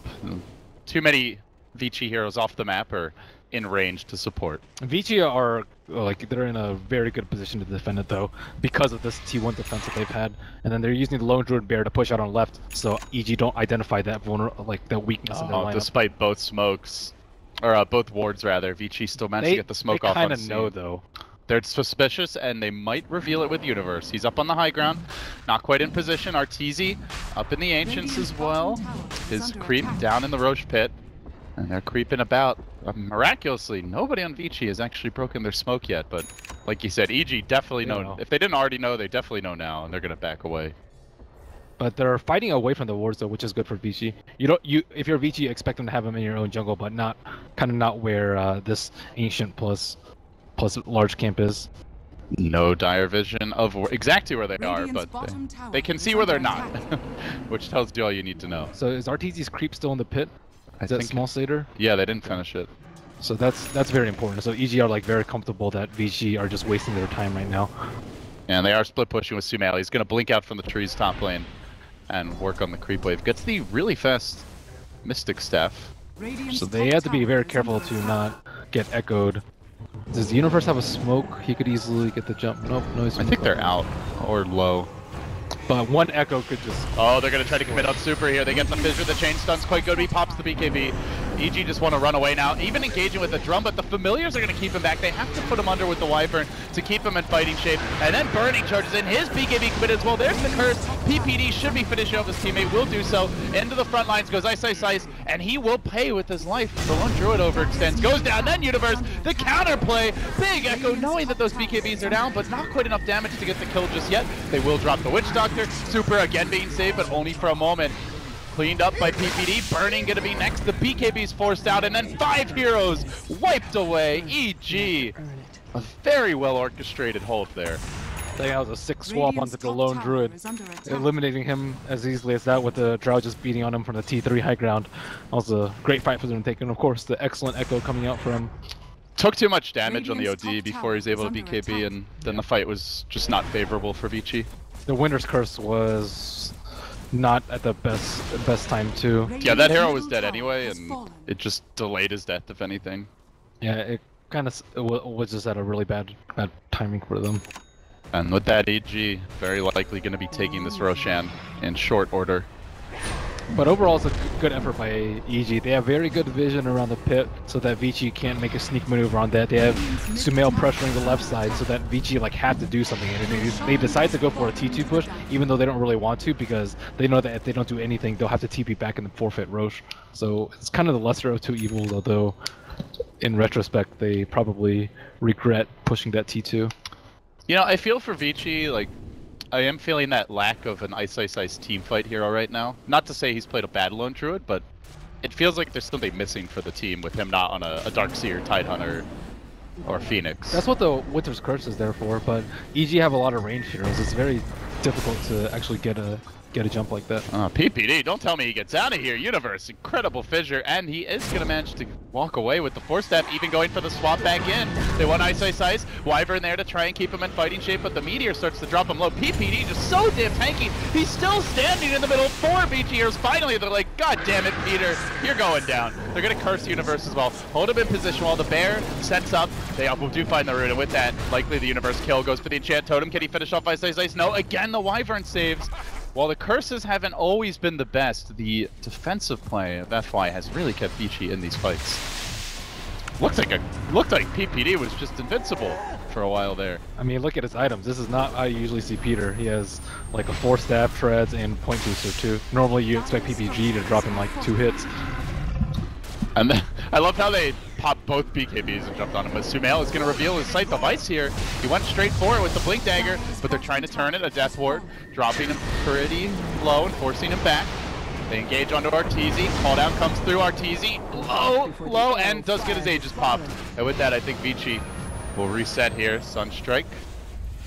Too many Vici heroes off the map or in range to support. Vici are they're in a very good position to defend it though because of this T1 defense that they've had, and then they're using the Lone Druid bear to push out on left, so EG don't identify that weakness in their lineup. Despite both smokes, or both wards rather, Vici still managed to get the smoke off. They kind of know though. They're suspicious, and they might reveal it with Universe. He's up on the high ground, not quite in position. Arteezy up in the Ancients as well. His creep down in the Roche pit. And they're creeping about. Miraculously, nobody on Vici has actually broken their smoke yet, but like you said, EG definitely know. If they didn't already know, they definitely know now, and they're going to back away. But they're fighting away from the wards though, which is good for Vici. If you're Vici, expect them to have them in your own jungle, but not where this Ancient plus large camp is. No dire vision of exactly where they are, but they can see where they're not, which tells you all you need to know. So is Arteezy's creep still in the pit? Is that Small Slater? Yeah, they didn't finish it. So that's very important. So EG are very comfortable that Vici are just wasting their time right now. And they are split pushing with Sumali. He's going to blink out from the trees top lane and work on the creep wave. Gets the really fast Mystic Staff. So they have to be very careful to not get echoed. Does the Universe have a smoke? He could easily get the jump. Nope, no smoke. I think they're out or low. But one echo could just... Oh, they're going to try to commit on super here. They get the fissure. The chain stun's quite good. He pops the BKB. EG just want to run away now. Even engaging with the drum, but the familiars are going to keep him back. They have to put him under with the Wyvern to keep him in fighting shape. And then Burning charges in. His BKB committed as well. There's the curse. PPD should be finishing off his teammate. Will do so. Into the front lines goes iceiceice, and he will pay with his life. The Lone Druid overextends. Goes down. Then Universe. The counterplay. Big echo, knowing that those BKBs are down, but not quite enough damage to get the kill just yet. They will drop the Witch Doctor. Super again being saved, but only for a moment. Cleaned up by PPD. Burning gonna be next. The BKB's forced out, and then 5 heroes wiped away. EG. A very well orchestrated hold there. I think that was a 6 swap onto the Lone Druid, eliminating him as easily as that with the Drow just beating on him from the T3 high ground. That was a great fight for them to take, and of course the excellent echo coming out from him. Took too much damage on the OD before he was able to BKB, and then the fight was just not favorable for Vici. The Winter's Curse was not at the best time too. Yeah, that hero was dead anyway, and it just delayed his death, if anything. Yeah, it kind of was just at a really bad timing for them. And with that, EG very likely going to be taking this Roshan in short order. But overall, it's a good effort by EG. They have very good vision around the pit, so that Vici can't make a sneak maneuver on that. They have Sumail pressuring the left side, so that Vici had to do something. And they decide to go for a T2 push, even though they don't really want to, because they know that if they don't do anything, they'll have to TP back and forfeit Roche. So it's kind of the lesser of two evils, although in retrospect, they probably regret pushing that T2. You know, I feel for Vici, I am feeling that lack of an iceiceice teamfight hero right now. Not to say he's played a bad Lone Druid, but it feels like there's something missing for the team with him not on a Dark Seer, Tidehunter, or Phoenix. That's what the Winter's Curse is there for, but EG have a lot of range heroes. It's very difficult to actually get a jump like that. PPD, don't tell me he gets out of here. Universe, incredible fissure, and he is going to manage to walk away with the four-step, even going for the swap back in. They want iceiceice, Wyvern there to try and keep him in fighting shape, but the Meteor starts to drop him low. PPD just so damn tanky. He's still standing in the middle of four meteors. Finally, they're like, God damn it, Peter, you're going down. They're going to curse Universe as well. Hold him in position while the bear sets up. They do find the root, and with that, likely the Universe kill goes for the enchant totem. Can he finish off iceiceice? No, again, the Wyvern saves. While the curses haven't always been the best, the defensive play of FY has really kept Vici in these fights. Looked like PPD was just invincible for a while there. I mean, look at his items. This is not how you usually see Peter. He has like a four stab, treads, and point booster too. Normally you expect PPG to drop in like 2 hits. And then, I love how they popped both BKBs and jumped on him, but Sumail is going to reveal his sight device here. He went straight for it with the Blink Dagger, but they're trying to turn it, a Death Ward, dropping him pretty low and forcing him back. They engage onto Arteezy, call down comes through Arteezy, low, and does get his Aegis popped. And with that, I think Vici will reset here. Sunstrike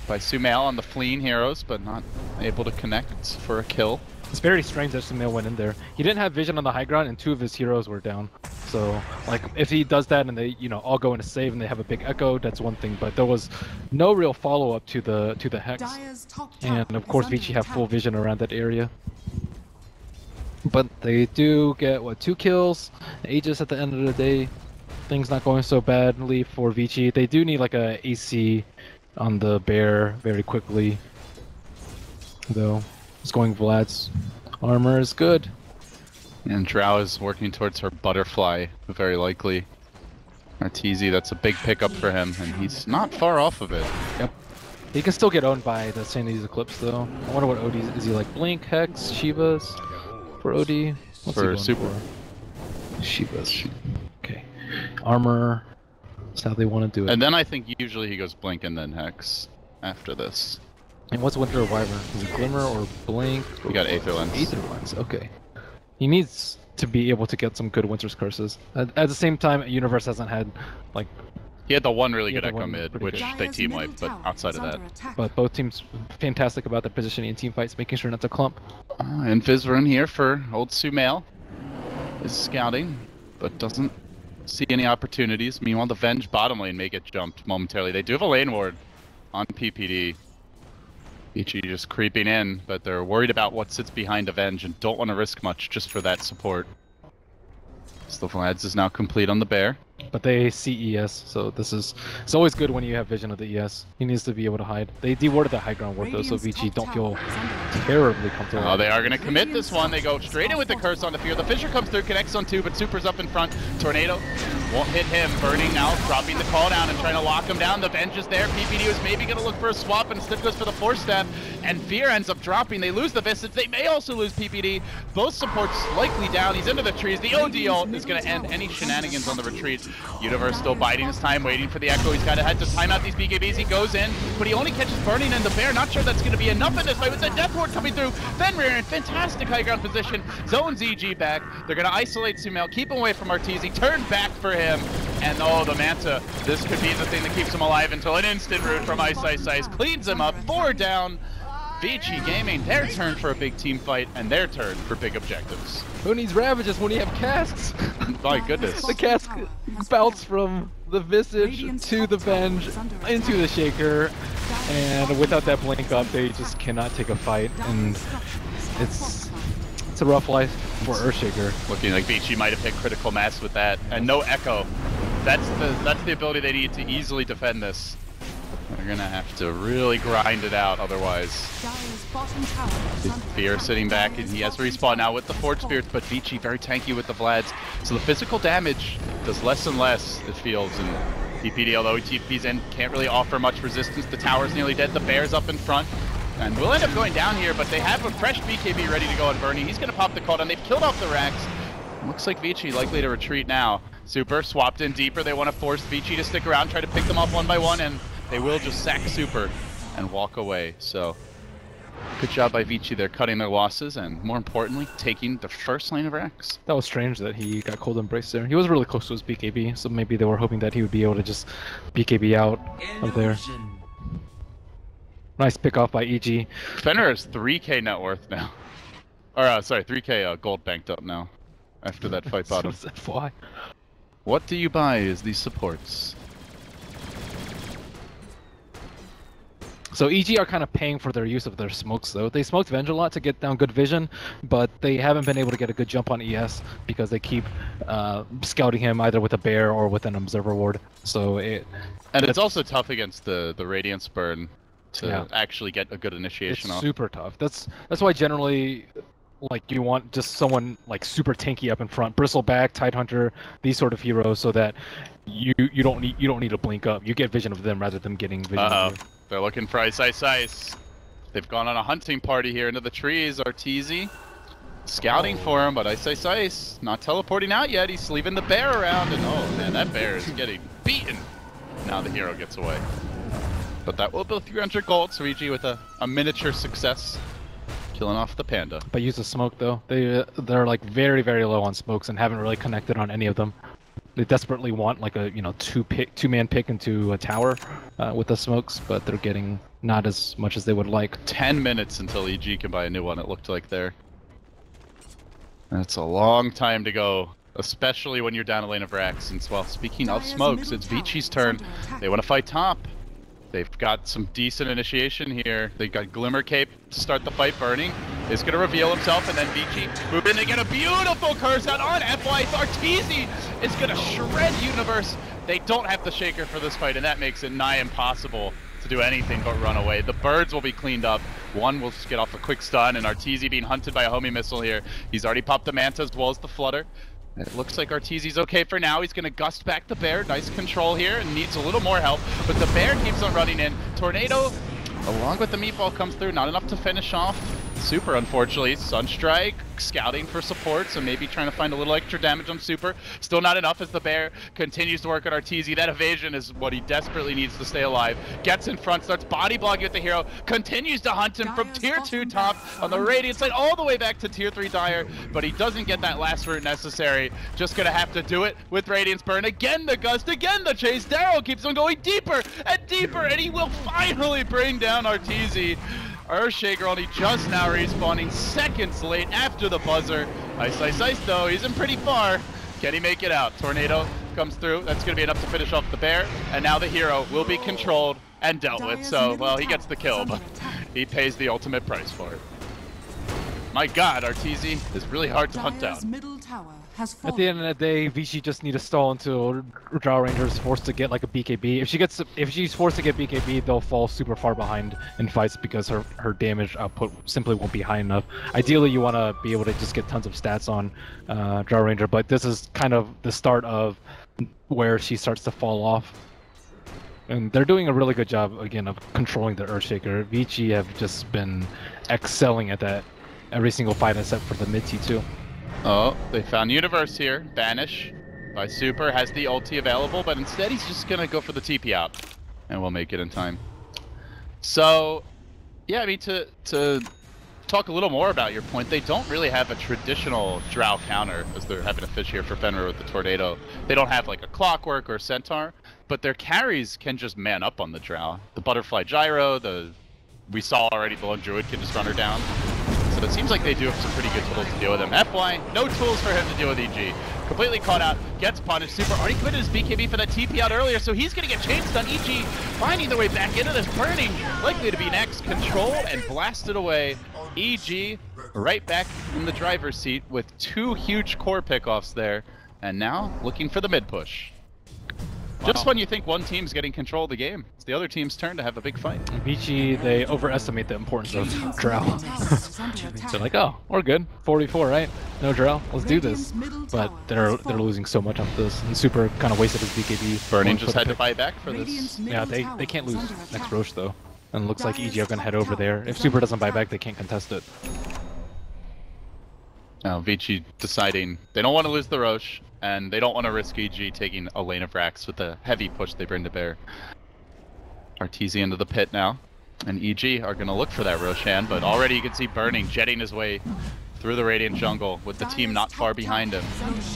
by Sumail on the fleeing heroes, but not able to connect for a kill. It's very strange that Sumail went in there. He didn't have vision on the high ground, and 2 of his heroes were down. So, like, if he does that and they, you know, all go into save and they have a big echo, that's one thing. But there was no real follow-up to the Hex, and of course Vici have full vision around that area. But they do get what, 2 kills, Aegis at the end of the day. Things not going so badly for Vici. They do need like a AC on the bear very quickly, though. Going Vlad's armor is good. And Drow is working towards her butterfly, very likely. Arteezy, that's a big pickup for him, and he's not far off of it. Yep. He can still get owned by the Sanity's Eclipse, though. I wonder what OD is he like? Blink, Hex, Shivas for OD? What's for Super. For? Shivas. Okay. Armor. That's how they want to do it. And then I think usually he goes Blink and then Hex after this. And what's Winter Wyvern? Is it Glimmer or Blink? We got Aether Lens. Aether Lens, okay. He needs to be able to get some good Winter's Curses. At the same time, Universe hasn't had, like... He had the one really good Echo mid, which they team wiped, but outside of that. But both teams fantastic about their positioning in team fights, making sure not to clump. And Vizveren here for old Sumail is scouting, but doesn't see any opportunities. Meanwhile, the Venge bottom lane may get jumped momentarily. They do have a lane ward on PPD. Vici just creeping in, but they're worried about what sits behind Avenge and don't want to risk much just for that support. So the Vlad's is now complete on the bear. But they see ES, so this is... It's always good when you have vision of the ES. He needs to be able to hide. They dewarded the high ground ward though, so Vici don't feel terribly comfortable. Oh, they are going to commit this one. They go straight in with the curse on the fear. The Fisher comes through, connects on 2, but Super's up in front. Tornado won't hit him. Burning now, dropping the call down and trying to lock him down. The Venge is there. PPD was maybe going to look for a swap, and instead goes for the 4-step, and Fear ends up dropping. They lose the Visage. They may also lose PPD. Both supports likely down. He's into the trees. The OD ult is going to end any shenanigans on the retreat. Universe still biding his time, waiting for the echo. He's got to head to time out these BKBs. He goes in, but he only catches Burning and the bear. Not sure that's going to be enough in this fight with the Death Ward coming through. Fenrir in fantastic high ground position. Zones EG back. They're going to isolate Sumail, keep him away from Arteezy. Turn back for him. And oh, the Manta. This could be the thing that keeps him alive until an instant root from iceiceice cleans him up. 4 down. Vici Gaming, their turn for a big team fight, and their turn for big objectives. Who needs Ravages when you have casks? My goodness. The cask bounced from the Visage to the Venge into the Shaker, and without that blink up, they just cannot take a fight, and it's a rough life for Earthshaker. Looking like Vici might have hit critical mass with that, and no echo. That's the ability they need to easily defend this. They're going to have to really grind it out otherwise. Fear sitting back, and he has respawn now with the Forge Spirits, but Vici very tanky with the Vlads. So the physical damage does less and less, it feels. And PPD, although he TP's in, can't really offer much resistance. The tower's nearly dead, the bear's up in front. And we'll end up going down here, but they have a fresh BKB ready to go on Burning. He's going to pop the call down. They've killed off the racks. Looks like Vici likely to retreat now. Super swapped in deeper. They want to force Vici to stick around, try to pick them off one by one, and... They will just sack Super and walk away, so Good job by Vici there, cutting their losses and, more importantly, taking the first lane of Rex. That was strange that he got Cold Embrace there. He was really close to his BKB, so maybe they were hoping that he would be able to just BKB out of there. Nice pick off by EG. Fenrir is 3k net worth now. Or, sorry, 3k gold banked up now after that fight bottom. Why? What do you buy is these supports. So EG are kind of paying for their use of their smokes though. They smoked Venge a lot to get down good vision, but they haven't been able to get a good jump on ES because they keep scouting him either with a bear or with an observer ward. So it's also tough against the Radiance burn to actually get a good initiation off. It's super tough. That's why generally like you want just someone like super tanky up in front, Bristleback, Tidehunter, these sort of heroes, so that you don't need to blink up. You get vision of them rather than getting vision of you. They're looking for iceiceice. They've gone on a hunting party here into the trees. Arteezy scouting for him, but iceiceice not teleporting out yet. He's leaving the bear around, and oh man, that bear is getting beaten. Now the hero gets away. But that will be 300 gold, so EG with a miniature success. Killing off the panda. But use the smoke though. They're like very, very low on smokes and haven't really connected on any of them. They desperately want like a two-man pick into a tower with the smokes, but they're getting not as much as they would like. 10 minutes until EG can buy a new one. It looked like there. That's a long time to go, especially when you're down a lane of racks. And well, speaking of smokes, it's Vici's turn. They want to fight top. They've got some decent initiation here. They got Glimmer Cape to start the fight burning. Is going to reveal himself, and then Vici move in to get a beautiful curse out on FY. Arteezy is going to shred Universe. They don't have the Shaker for this fight, and that makes it nigh impossible to do anything but run away. The birds will be cleaned up. One will just get off a quick stun, and Arteezy being hunted by a homie missile here. He's already popped the Manta as well as the Flutter. It looks like Arteezy's okay for now. He's going to gust back the bear. Nice control here and needs a little more help. But the bear keeps on running in. Tornado, along with the meatball, comes through. Not enough to finish off. Super, unfortunately. Sunstrike, scouting for support, so maybe trying to find a little extra damage on Super. Still not enough as the bear continues to work on Arteezy. That evasion is what he desperately needs to stay alive. Gets in front, starts body blocking at the hero, continues to hunt him from tier 2 top on the Radiant side all the way back to tier 3 Dire, but he doesn't get that last root necessary. Just gonna have to do it with Radiance burn. Again the gust, again the chase. Darryl keeps on going deeper and deeper, and he will finally bring down Arteezy. Earthshaker only just now respawning seconds late after the buzzer. Iceiceice though, he's in pretty far. Can he make it out? Tornado comes through. That's going to be enough to finish off the bear. And now the hero will be controlled and dealt with. So, well, he gets the kill, but he pays the ultimate price for it. My god, Arteezy is really hard to hunt down. At the end of the day, Vici just need to stall until Drow Ranger is forced to get like a BKB. If she's forced to get BKB, they'll fall super far behind in fights because her damage output simply won't be high enough. Ideally, you want to be able to just get tons of stats on Drow Ranger, but this is kind of the start of where she starts to fall off. And they're doing a really good job again of controlling the Earthshaker. Vici have just been excelling at that every single fight except for the mid T2. Oh, they found Universe here. Banish by Super has the ulti available, but instead he's just going to go for the TP out, and we'll make it in time. So, yeah, I mean, to talk a little more about your point, they don't really have a traditional Drow counter, as they're having a fish here for Fenrir with the Tornado. They don't have, like, a Clockwork or a Centaur, but their carries can just man up on the Drow. The Butterfly Gyro, we saw already the Lone Druid can just run her down. So it seems like they do have some pretty good tools to deal with him. FY, no tools for him to deal with EG. Completely caught out, gets punished. Super already committed his BKB for that TP out earlier, so he's going to get chain stunned. EG finding their way back into this burning. Likely to be next. Controlled and blasted away. EG right back in the driver's seat with two huge core pickoffs there. And now looking for the mid push. Wow. Just when you think one team's getting control of the game, it's the other team's turn to have a big fight. Vici, they overestimate the importance of Drow. They're like, oh, we're good. 44, right? No Drow. Let's do this. But they're losing so much off this. And Super kind of wasted his BKB. Burning just had to buy back for this. Yeah, they can't lose next Roche, though. And it looks like EG are going to head over there. If Super doesn't buy back, they can't contest it. Now, Vici deciding they don't want to lose the Roche. And they don't want to risk EG taking a lane of racks with the heavy push they bring to bear. Arteezy into the pit now. and EG are going to look for that Roshan, but already you can see Burning jetting his way through the Radiant jungle with the team not far behind him.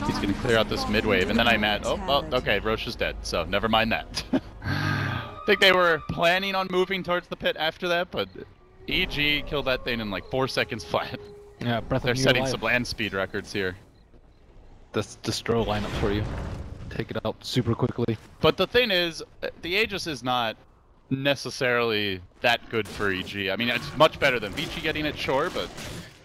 He's going to clear out this mid wave, and then I'm at, oh, well, okay, Rosh is dead, so never mind that. I think they were planning on moving towards the pit after that, but EG killed that thing in like 4 seconds flat. Yeah, Breath of They're setting life. Some land speed records here. That's the Drow lineup for you. Take it out super quickly. But the thing is, the Aegis is not necessarily that good for EG. I mean, it's much better than Vici getting it, sure, but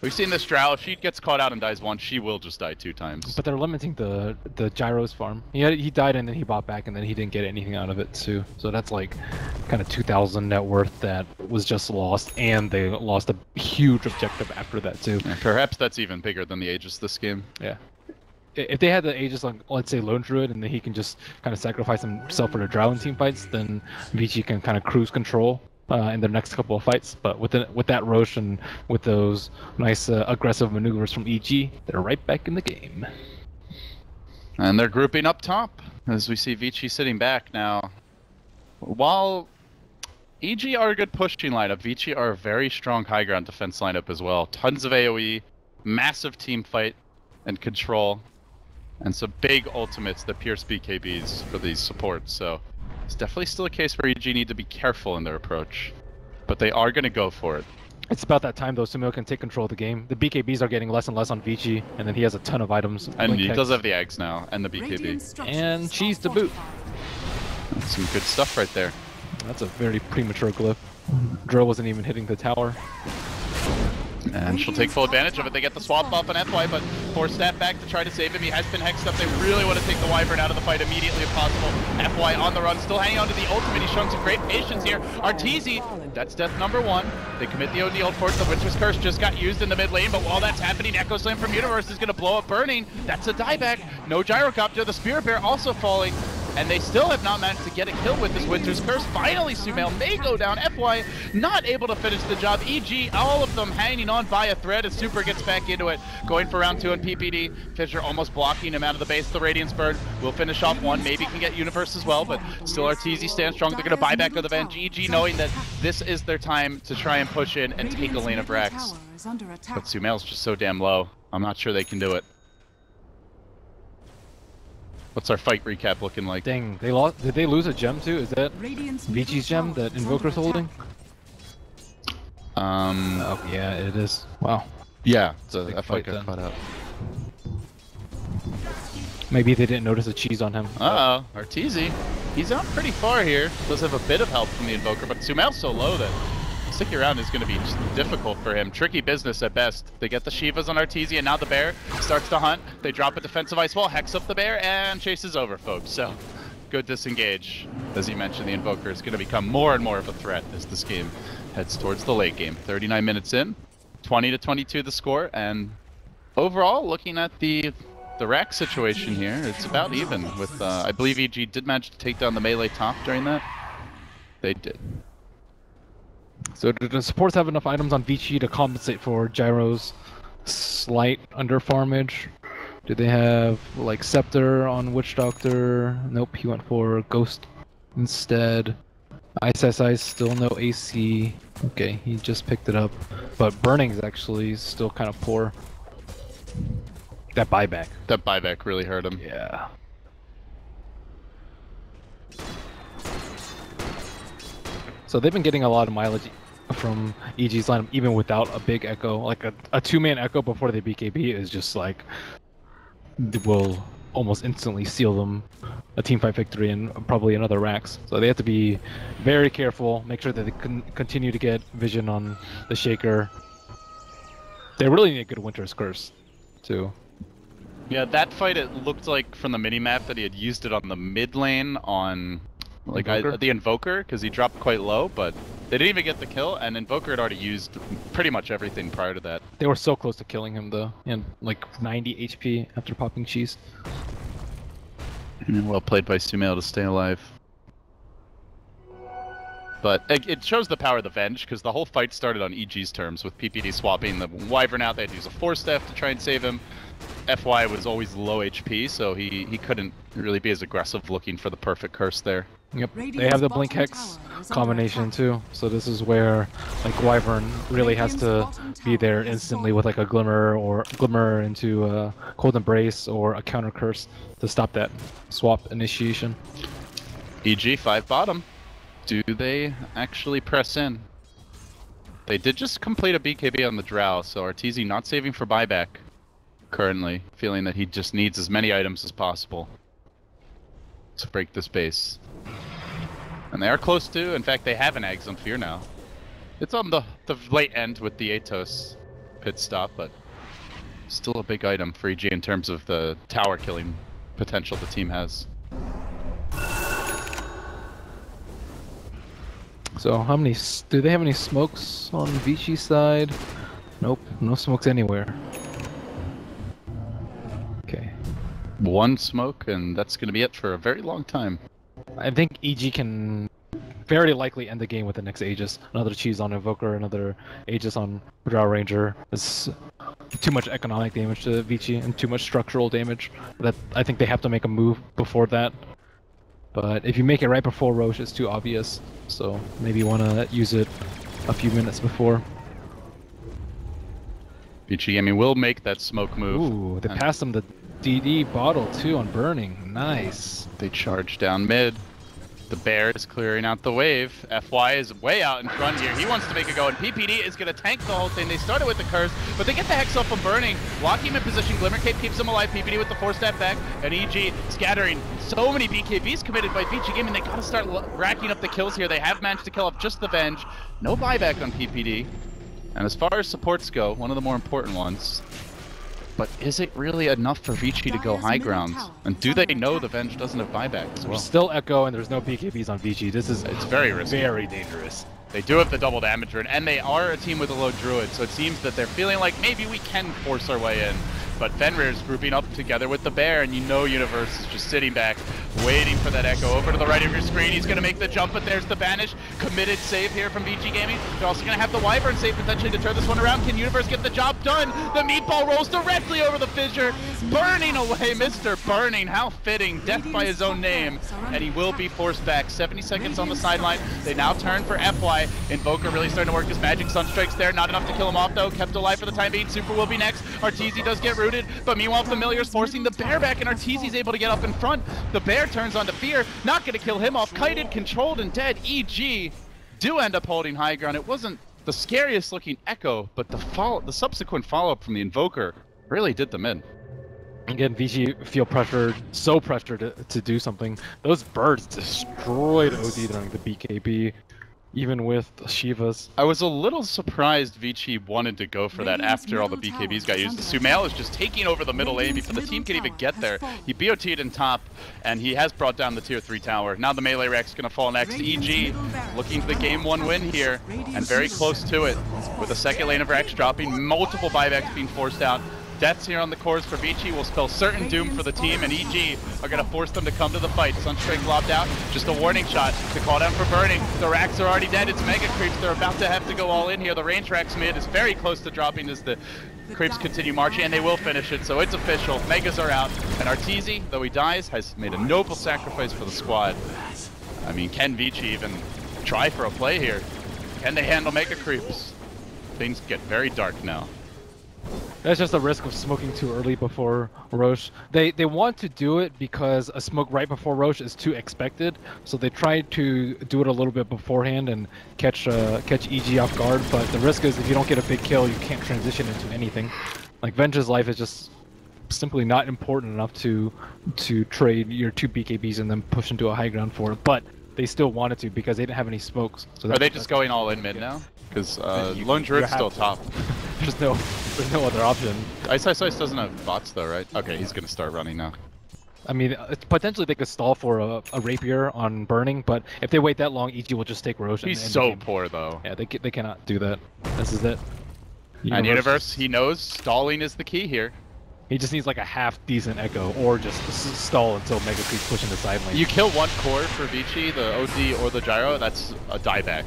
we've seen this Drow. If she gets caught out and dies once, she will just die 2 times. But they're limiting the Gyros farm. He died and then he bought back and then he didn't get anything out of it too. So that's like kind of 2,000 net worth that was just lost, and they lost a huge objective after that too. And perhaps that's even bigger than the Aegis this game. Yeah. If they had the Aegis on, let's say, Lone Druid, and then he can just kind of sacrifice himself for the Drow in team fights, then Vici can kind of cruise control in their next couple of fights. But with that Rosh and with those nice aggressive maneuvers from EG, they're right back in the game. And they're grouping up top, as we see Vici sitting back now. While EG are a good pushing lineup, Vici are a very strong high ground defense lineup as well. Tons of AoE, massive team fight and control. And some big ultimates that pierce BKBs for these supports, so it's definitely still a case where EG need to be careful in their approach. But they are going to go for it. It's about that time, though. Sumil can take control of the game. The BKBs are getting less and less on Vici, and then he has a ton of items. And he does have the eggs now, and the BKB. And cheese to boot. That's some good stuff right there. That's a very premature glyph. Drow wasn't even hitting the tower. And she'll take full advantage of it. They get the swap up on FY, but force that back to try to save him. He has been hexed up. They really want to take the Wyvern out of the fight immediately if possible. FY on the run, still hanging on to the ultimate. He's showing some great patience here. Arteezy, that's death number one. They commit the OD ult for it. The Witch's Curse just got used in the mid lane, but while that's happening, Echo Slam from Universe is going to blow up Burning. That's a dieback. No Gyrocopter. The Spirit Bear also falling. And they still have not managed to get a kill with this Winter's Curse. Finally, Sumail may go down. FY not able to finish the job. EG, all of them hanging on by a thread as Super gets back into it. Going for round 2 on PPD. Fisher almost blocking him out of the base. The Radiance Bird will finish off one. Maybe can get Universe as well, but still Arteezy stands strong. They're going to buy back to the Venge. EG knowing that this is their time to try and push in and take a lane of Rex. But Sumail's just so damn low. I'm not sure they can do it. What's our fight recap looking like? Dang, they lost. Did they lose a gem too? Is that Vici's gem that Invoker's holding? Oh, yeah, it is. Wow. Yeah, so I fight got caught up. Maybe they didn't notice a cheese on him. Uh oh, Arteezy. He's out pretty far here. Does have a bit of help from the Invoker, but Sumail's so low that sticking around is going to be difficult for him. Tricky business at best. They get the Shivas on Arteezy, and now the bear starts to hunt. They drop a defensive ice wall, hex up the bear, and chase is over, folks. So, good disengage. As you mentioned, the Invoker is going to become more and more of a threat as this game heads towards the late game. 39 minutes in, 20-22 the score, and overall, looking at the rack situation here, it's about even with, I believe EG did manage to take down the melee top during that. They did. So do the supports have enough items on Vici to compensate for Gyro's slight underfarmage? Do they have, like, Scepter on Witch Doctor? Nope, he went for Ghost instead. Iceiceice, still no AC. Okay, he just picked it up. But Burning's actually still kind of poor. That buyback. That buyback really hurt him. Yeah. So they've been getting a lot of mileage from EG's lineup, even without a big echo. Like a two-man echo before the BKB is just like will almost instantly seal them a teamfight victory and probably another Rax. So they have to be very careful. Make sure that they can continue to get vision on the Shaker. They really need a good Winter's Curse, too. Yeah, that fight it looked like from the minimap that he had used it on the mid lane on. Like the Invoker, because he dropped quite low, but they didn't even get the kill, and Invoker had already used pretty much everything prior to that. They were so close to killing him, though, and like 90 HP after popping cheese. And well played by Sumail to stay alive. But it shows the power of the Venge, because the whole fight started on EG's terms, with PPD swapping the Wyvern out. They had to use a Force Staff to try and save him. FY was always low HP, so he couldn't really be as aggressive looking for the perfect curse there. Yep, they have the Blink Hex combination too, so this is where like Wyvern really has to be there instantly with like a Glimmer into a Cold Embrace or a Counter Curse to stop that swap initiation. EG 5 bottom. Do they actually press in? They did just complete a BKB on the Drow, so Arteezy not saving for buyback currently, feeling that he just needs as many items as possible to break this base. And they are close to, in fact they have an Ags on Fear now. It's on the late end with the Atos pit stop, but still a big item for EG in terms of the tower killing potential the team has. So how many, do they have any smokes on Vici's side? Nope, no smokes anywhere. Okay. One smoke and that's gonna be it for a very long time. I think EG can very likely end the game with the next Aegis. Another Cheese on Invoker, another Aegis on Drow Ranger. It's too much economic damage to Vici and too much structural damage. That I think they have to make a move before that. But if you make it right before Roche, it's too obvious, so maybe you want to use it a few minutes before. Vici Gaming will make that smoke move. Ooh, they passed him the DD bottle too on burning. Nice. They charge down mid. The bear is clearing out the wave. FY is way out in front here. He wants to make a go, and PPD is going to tank the whole thing. They started with the curse, but they get the Hex off of burning. Locking him in position. Glimmer Cape keeps him alive. PPD with the 4-step back, and EG scattering. So many BKBs committed by Vici Gaming. They got to start racking up the kills here. They have managed to kill off just the Venge. No buyback on PPD. And as far as supports go, one of the more important ones. But is it really enough for Vici to go high ground? And do they know the Venge doesn't have buyback as well? There's still Echo and there's no BKBs on Vici. This is it's very risky. Very dangerous. They do have the double damage rune, and they are a team with a low Druid, so it seems that they're feeling like maybe we can force our way in. But Fenrir's grouping up together with the bear, and you know Universe is just sitting back, waiting for that Echo. Over to the right of your screen, he's gonna make the jump, but there's the banish. Committed save here from Vici Gaming. They're also gonna have the Wyvern save potentially to turn this one around. Can Universe get the job done? The meatball rolls directly over the fissure. Burning away, Mr. Burning. How fitting, death by his own name. And he will be forced back. 70 seconds on the sideline. They now turn for FY. Invoker really starting to work his magic. Sunstrike's there, not enough to kill him off though. Kept alive for the time being. Super will be next. Arteezy does get rooted, but meanwhile Familiar's forcing the bear back, and Arteezy's able to get up in front. The bear turns onto Fear, not gonna kill him off. Kited, controlled, and dead. EG do end up holding high ground. It wasn't the scariest looking Echo, but the subsequent follow-up from the Invoker really did them in. Again, Vici feel pressured, so pressured to do something. Those birds destroyed OD during the BKB. Even with Shivas. I was a little surprised Vici wanted to go for that after all the BKBs got used. Sumail is just taking over the middle lane before the team can even get there. He BOT'd in top, and he has brought down the tier 3 tower. Now the melee rack's gonna fall next. EG looking for the game 1 win here, and very close to it. With the second lane of racks dropping, multiple buybacks being forced out. Deaths here on the cores for Vici will spell certain doom for the team, and EG are going to force them to come to the fight. Sunstrike lobbed out, just a warning shot to call down for burning. The racks are already dead, it's mega creeps, they're about to have to go all in here. The range racks mid is very close to dropping as the creeps continue marching, and they will finish it, so it's official. Megas are out, and Arteezy, though he dies, has made a noble sacrifice for the squad. I mean, can Vici even try for a play here? Can they handle mega creeps? Things get very dark now. That's just the risk of smoking too early before Roche. They want to do it because a smoke right before Roche is too expected, so they try to do it a little bit beforehand and catch EG off guard, but the risk is if you don't get a big kill, you can't transition into anything. Like, Venge's life is just simply not important enough to trade your 2 BKBs and then push into a high ground for it, but they still wanted to because they didn't have any smokes. So are they just going all in mid now? Because Lone Druid's still top. There's no other option. Iceiceice doesn't have bots though, right? Okay, he's gonna start running now. I mean, potentially they could stall for a Rapier on burning, but if they wait that long, EG will just take Roche. He's so poor though. Yeah, they cannot do that. This is it. Universe. And Universe, he knows stalling is the key here. He just needs like a half-decent Echo, or just stall until Mega keeps pushing the side lane. You kill one core for Vici, the OD or the Gyro, and that's a dieback.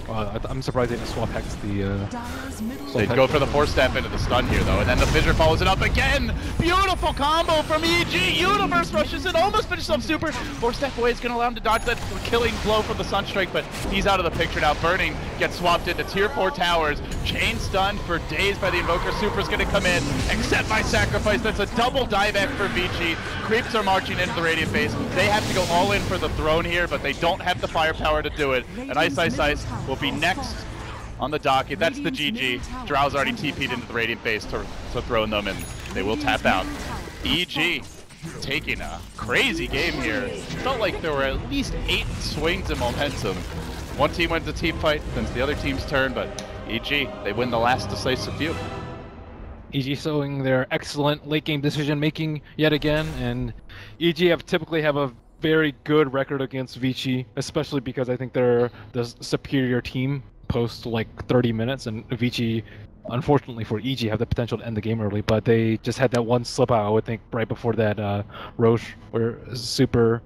I'm surprised they didn't swap Hex the... They go for the 4-step into the stun here, though, and then the Fissure follows it up again! Beautiful combo from EG! Universe rushes it, almost finishes up super! 4-step away is going to allow him to dodge that killing blow from the Sunstrike, but he's out of the picture now. Burning gets swapped into Tier 4 towers, chain stunned for days by the Invoker. Super's going to come in, accept my sacrifice, that's a double dieback for Vici. Creeps are marching into the Radiant base. They have to go all in for the throne here, but they don't have the firepower to do it. And iceiceice will be next on the docket. That's the GG. Drow's already TP'd into the Radiant base to throne them, and they will tap out. EG taking a crazy game here. Felt like there were at least 8 swings in momentum. One team wins the team fight, then it's the other team's turn, but EG, they win the last decisive few. EG showing their excellent late game decision making yet again, and EG have typically have a very good record against Vici, especially because I think they're the superior team post like 30 minutes, and Vici, unfortunately for EG, have the potential to end the game early, but they just had that one slip out, I would think, right before that Roche where super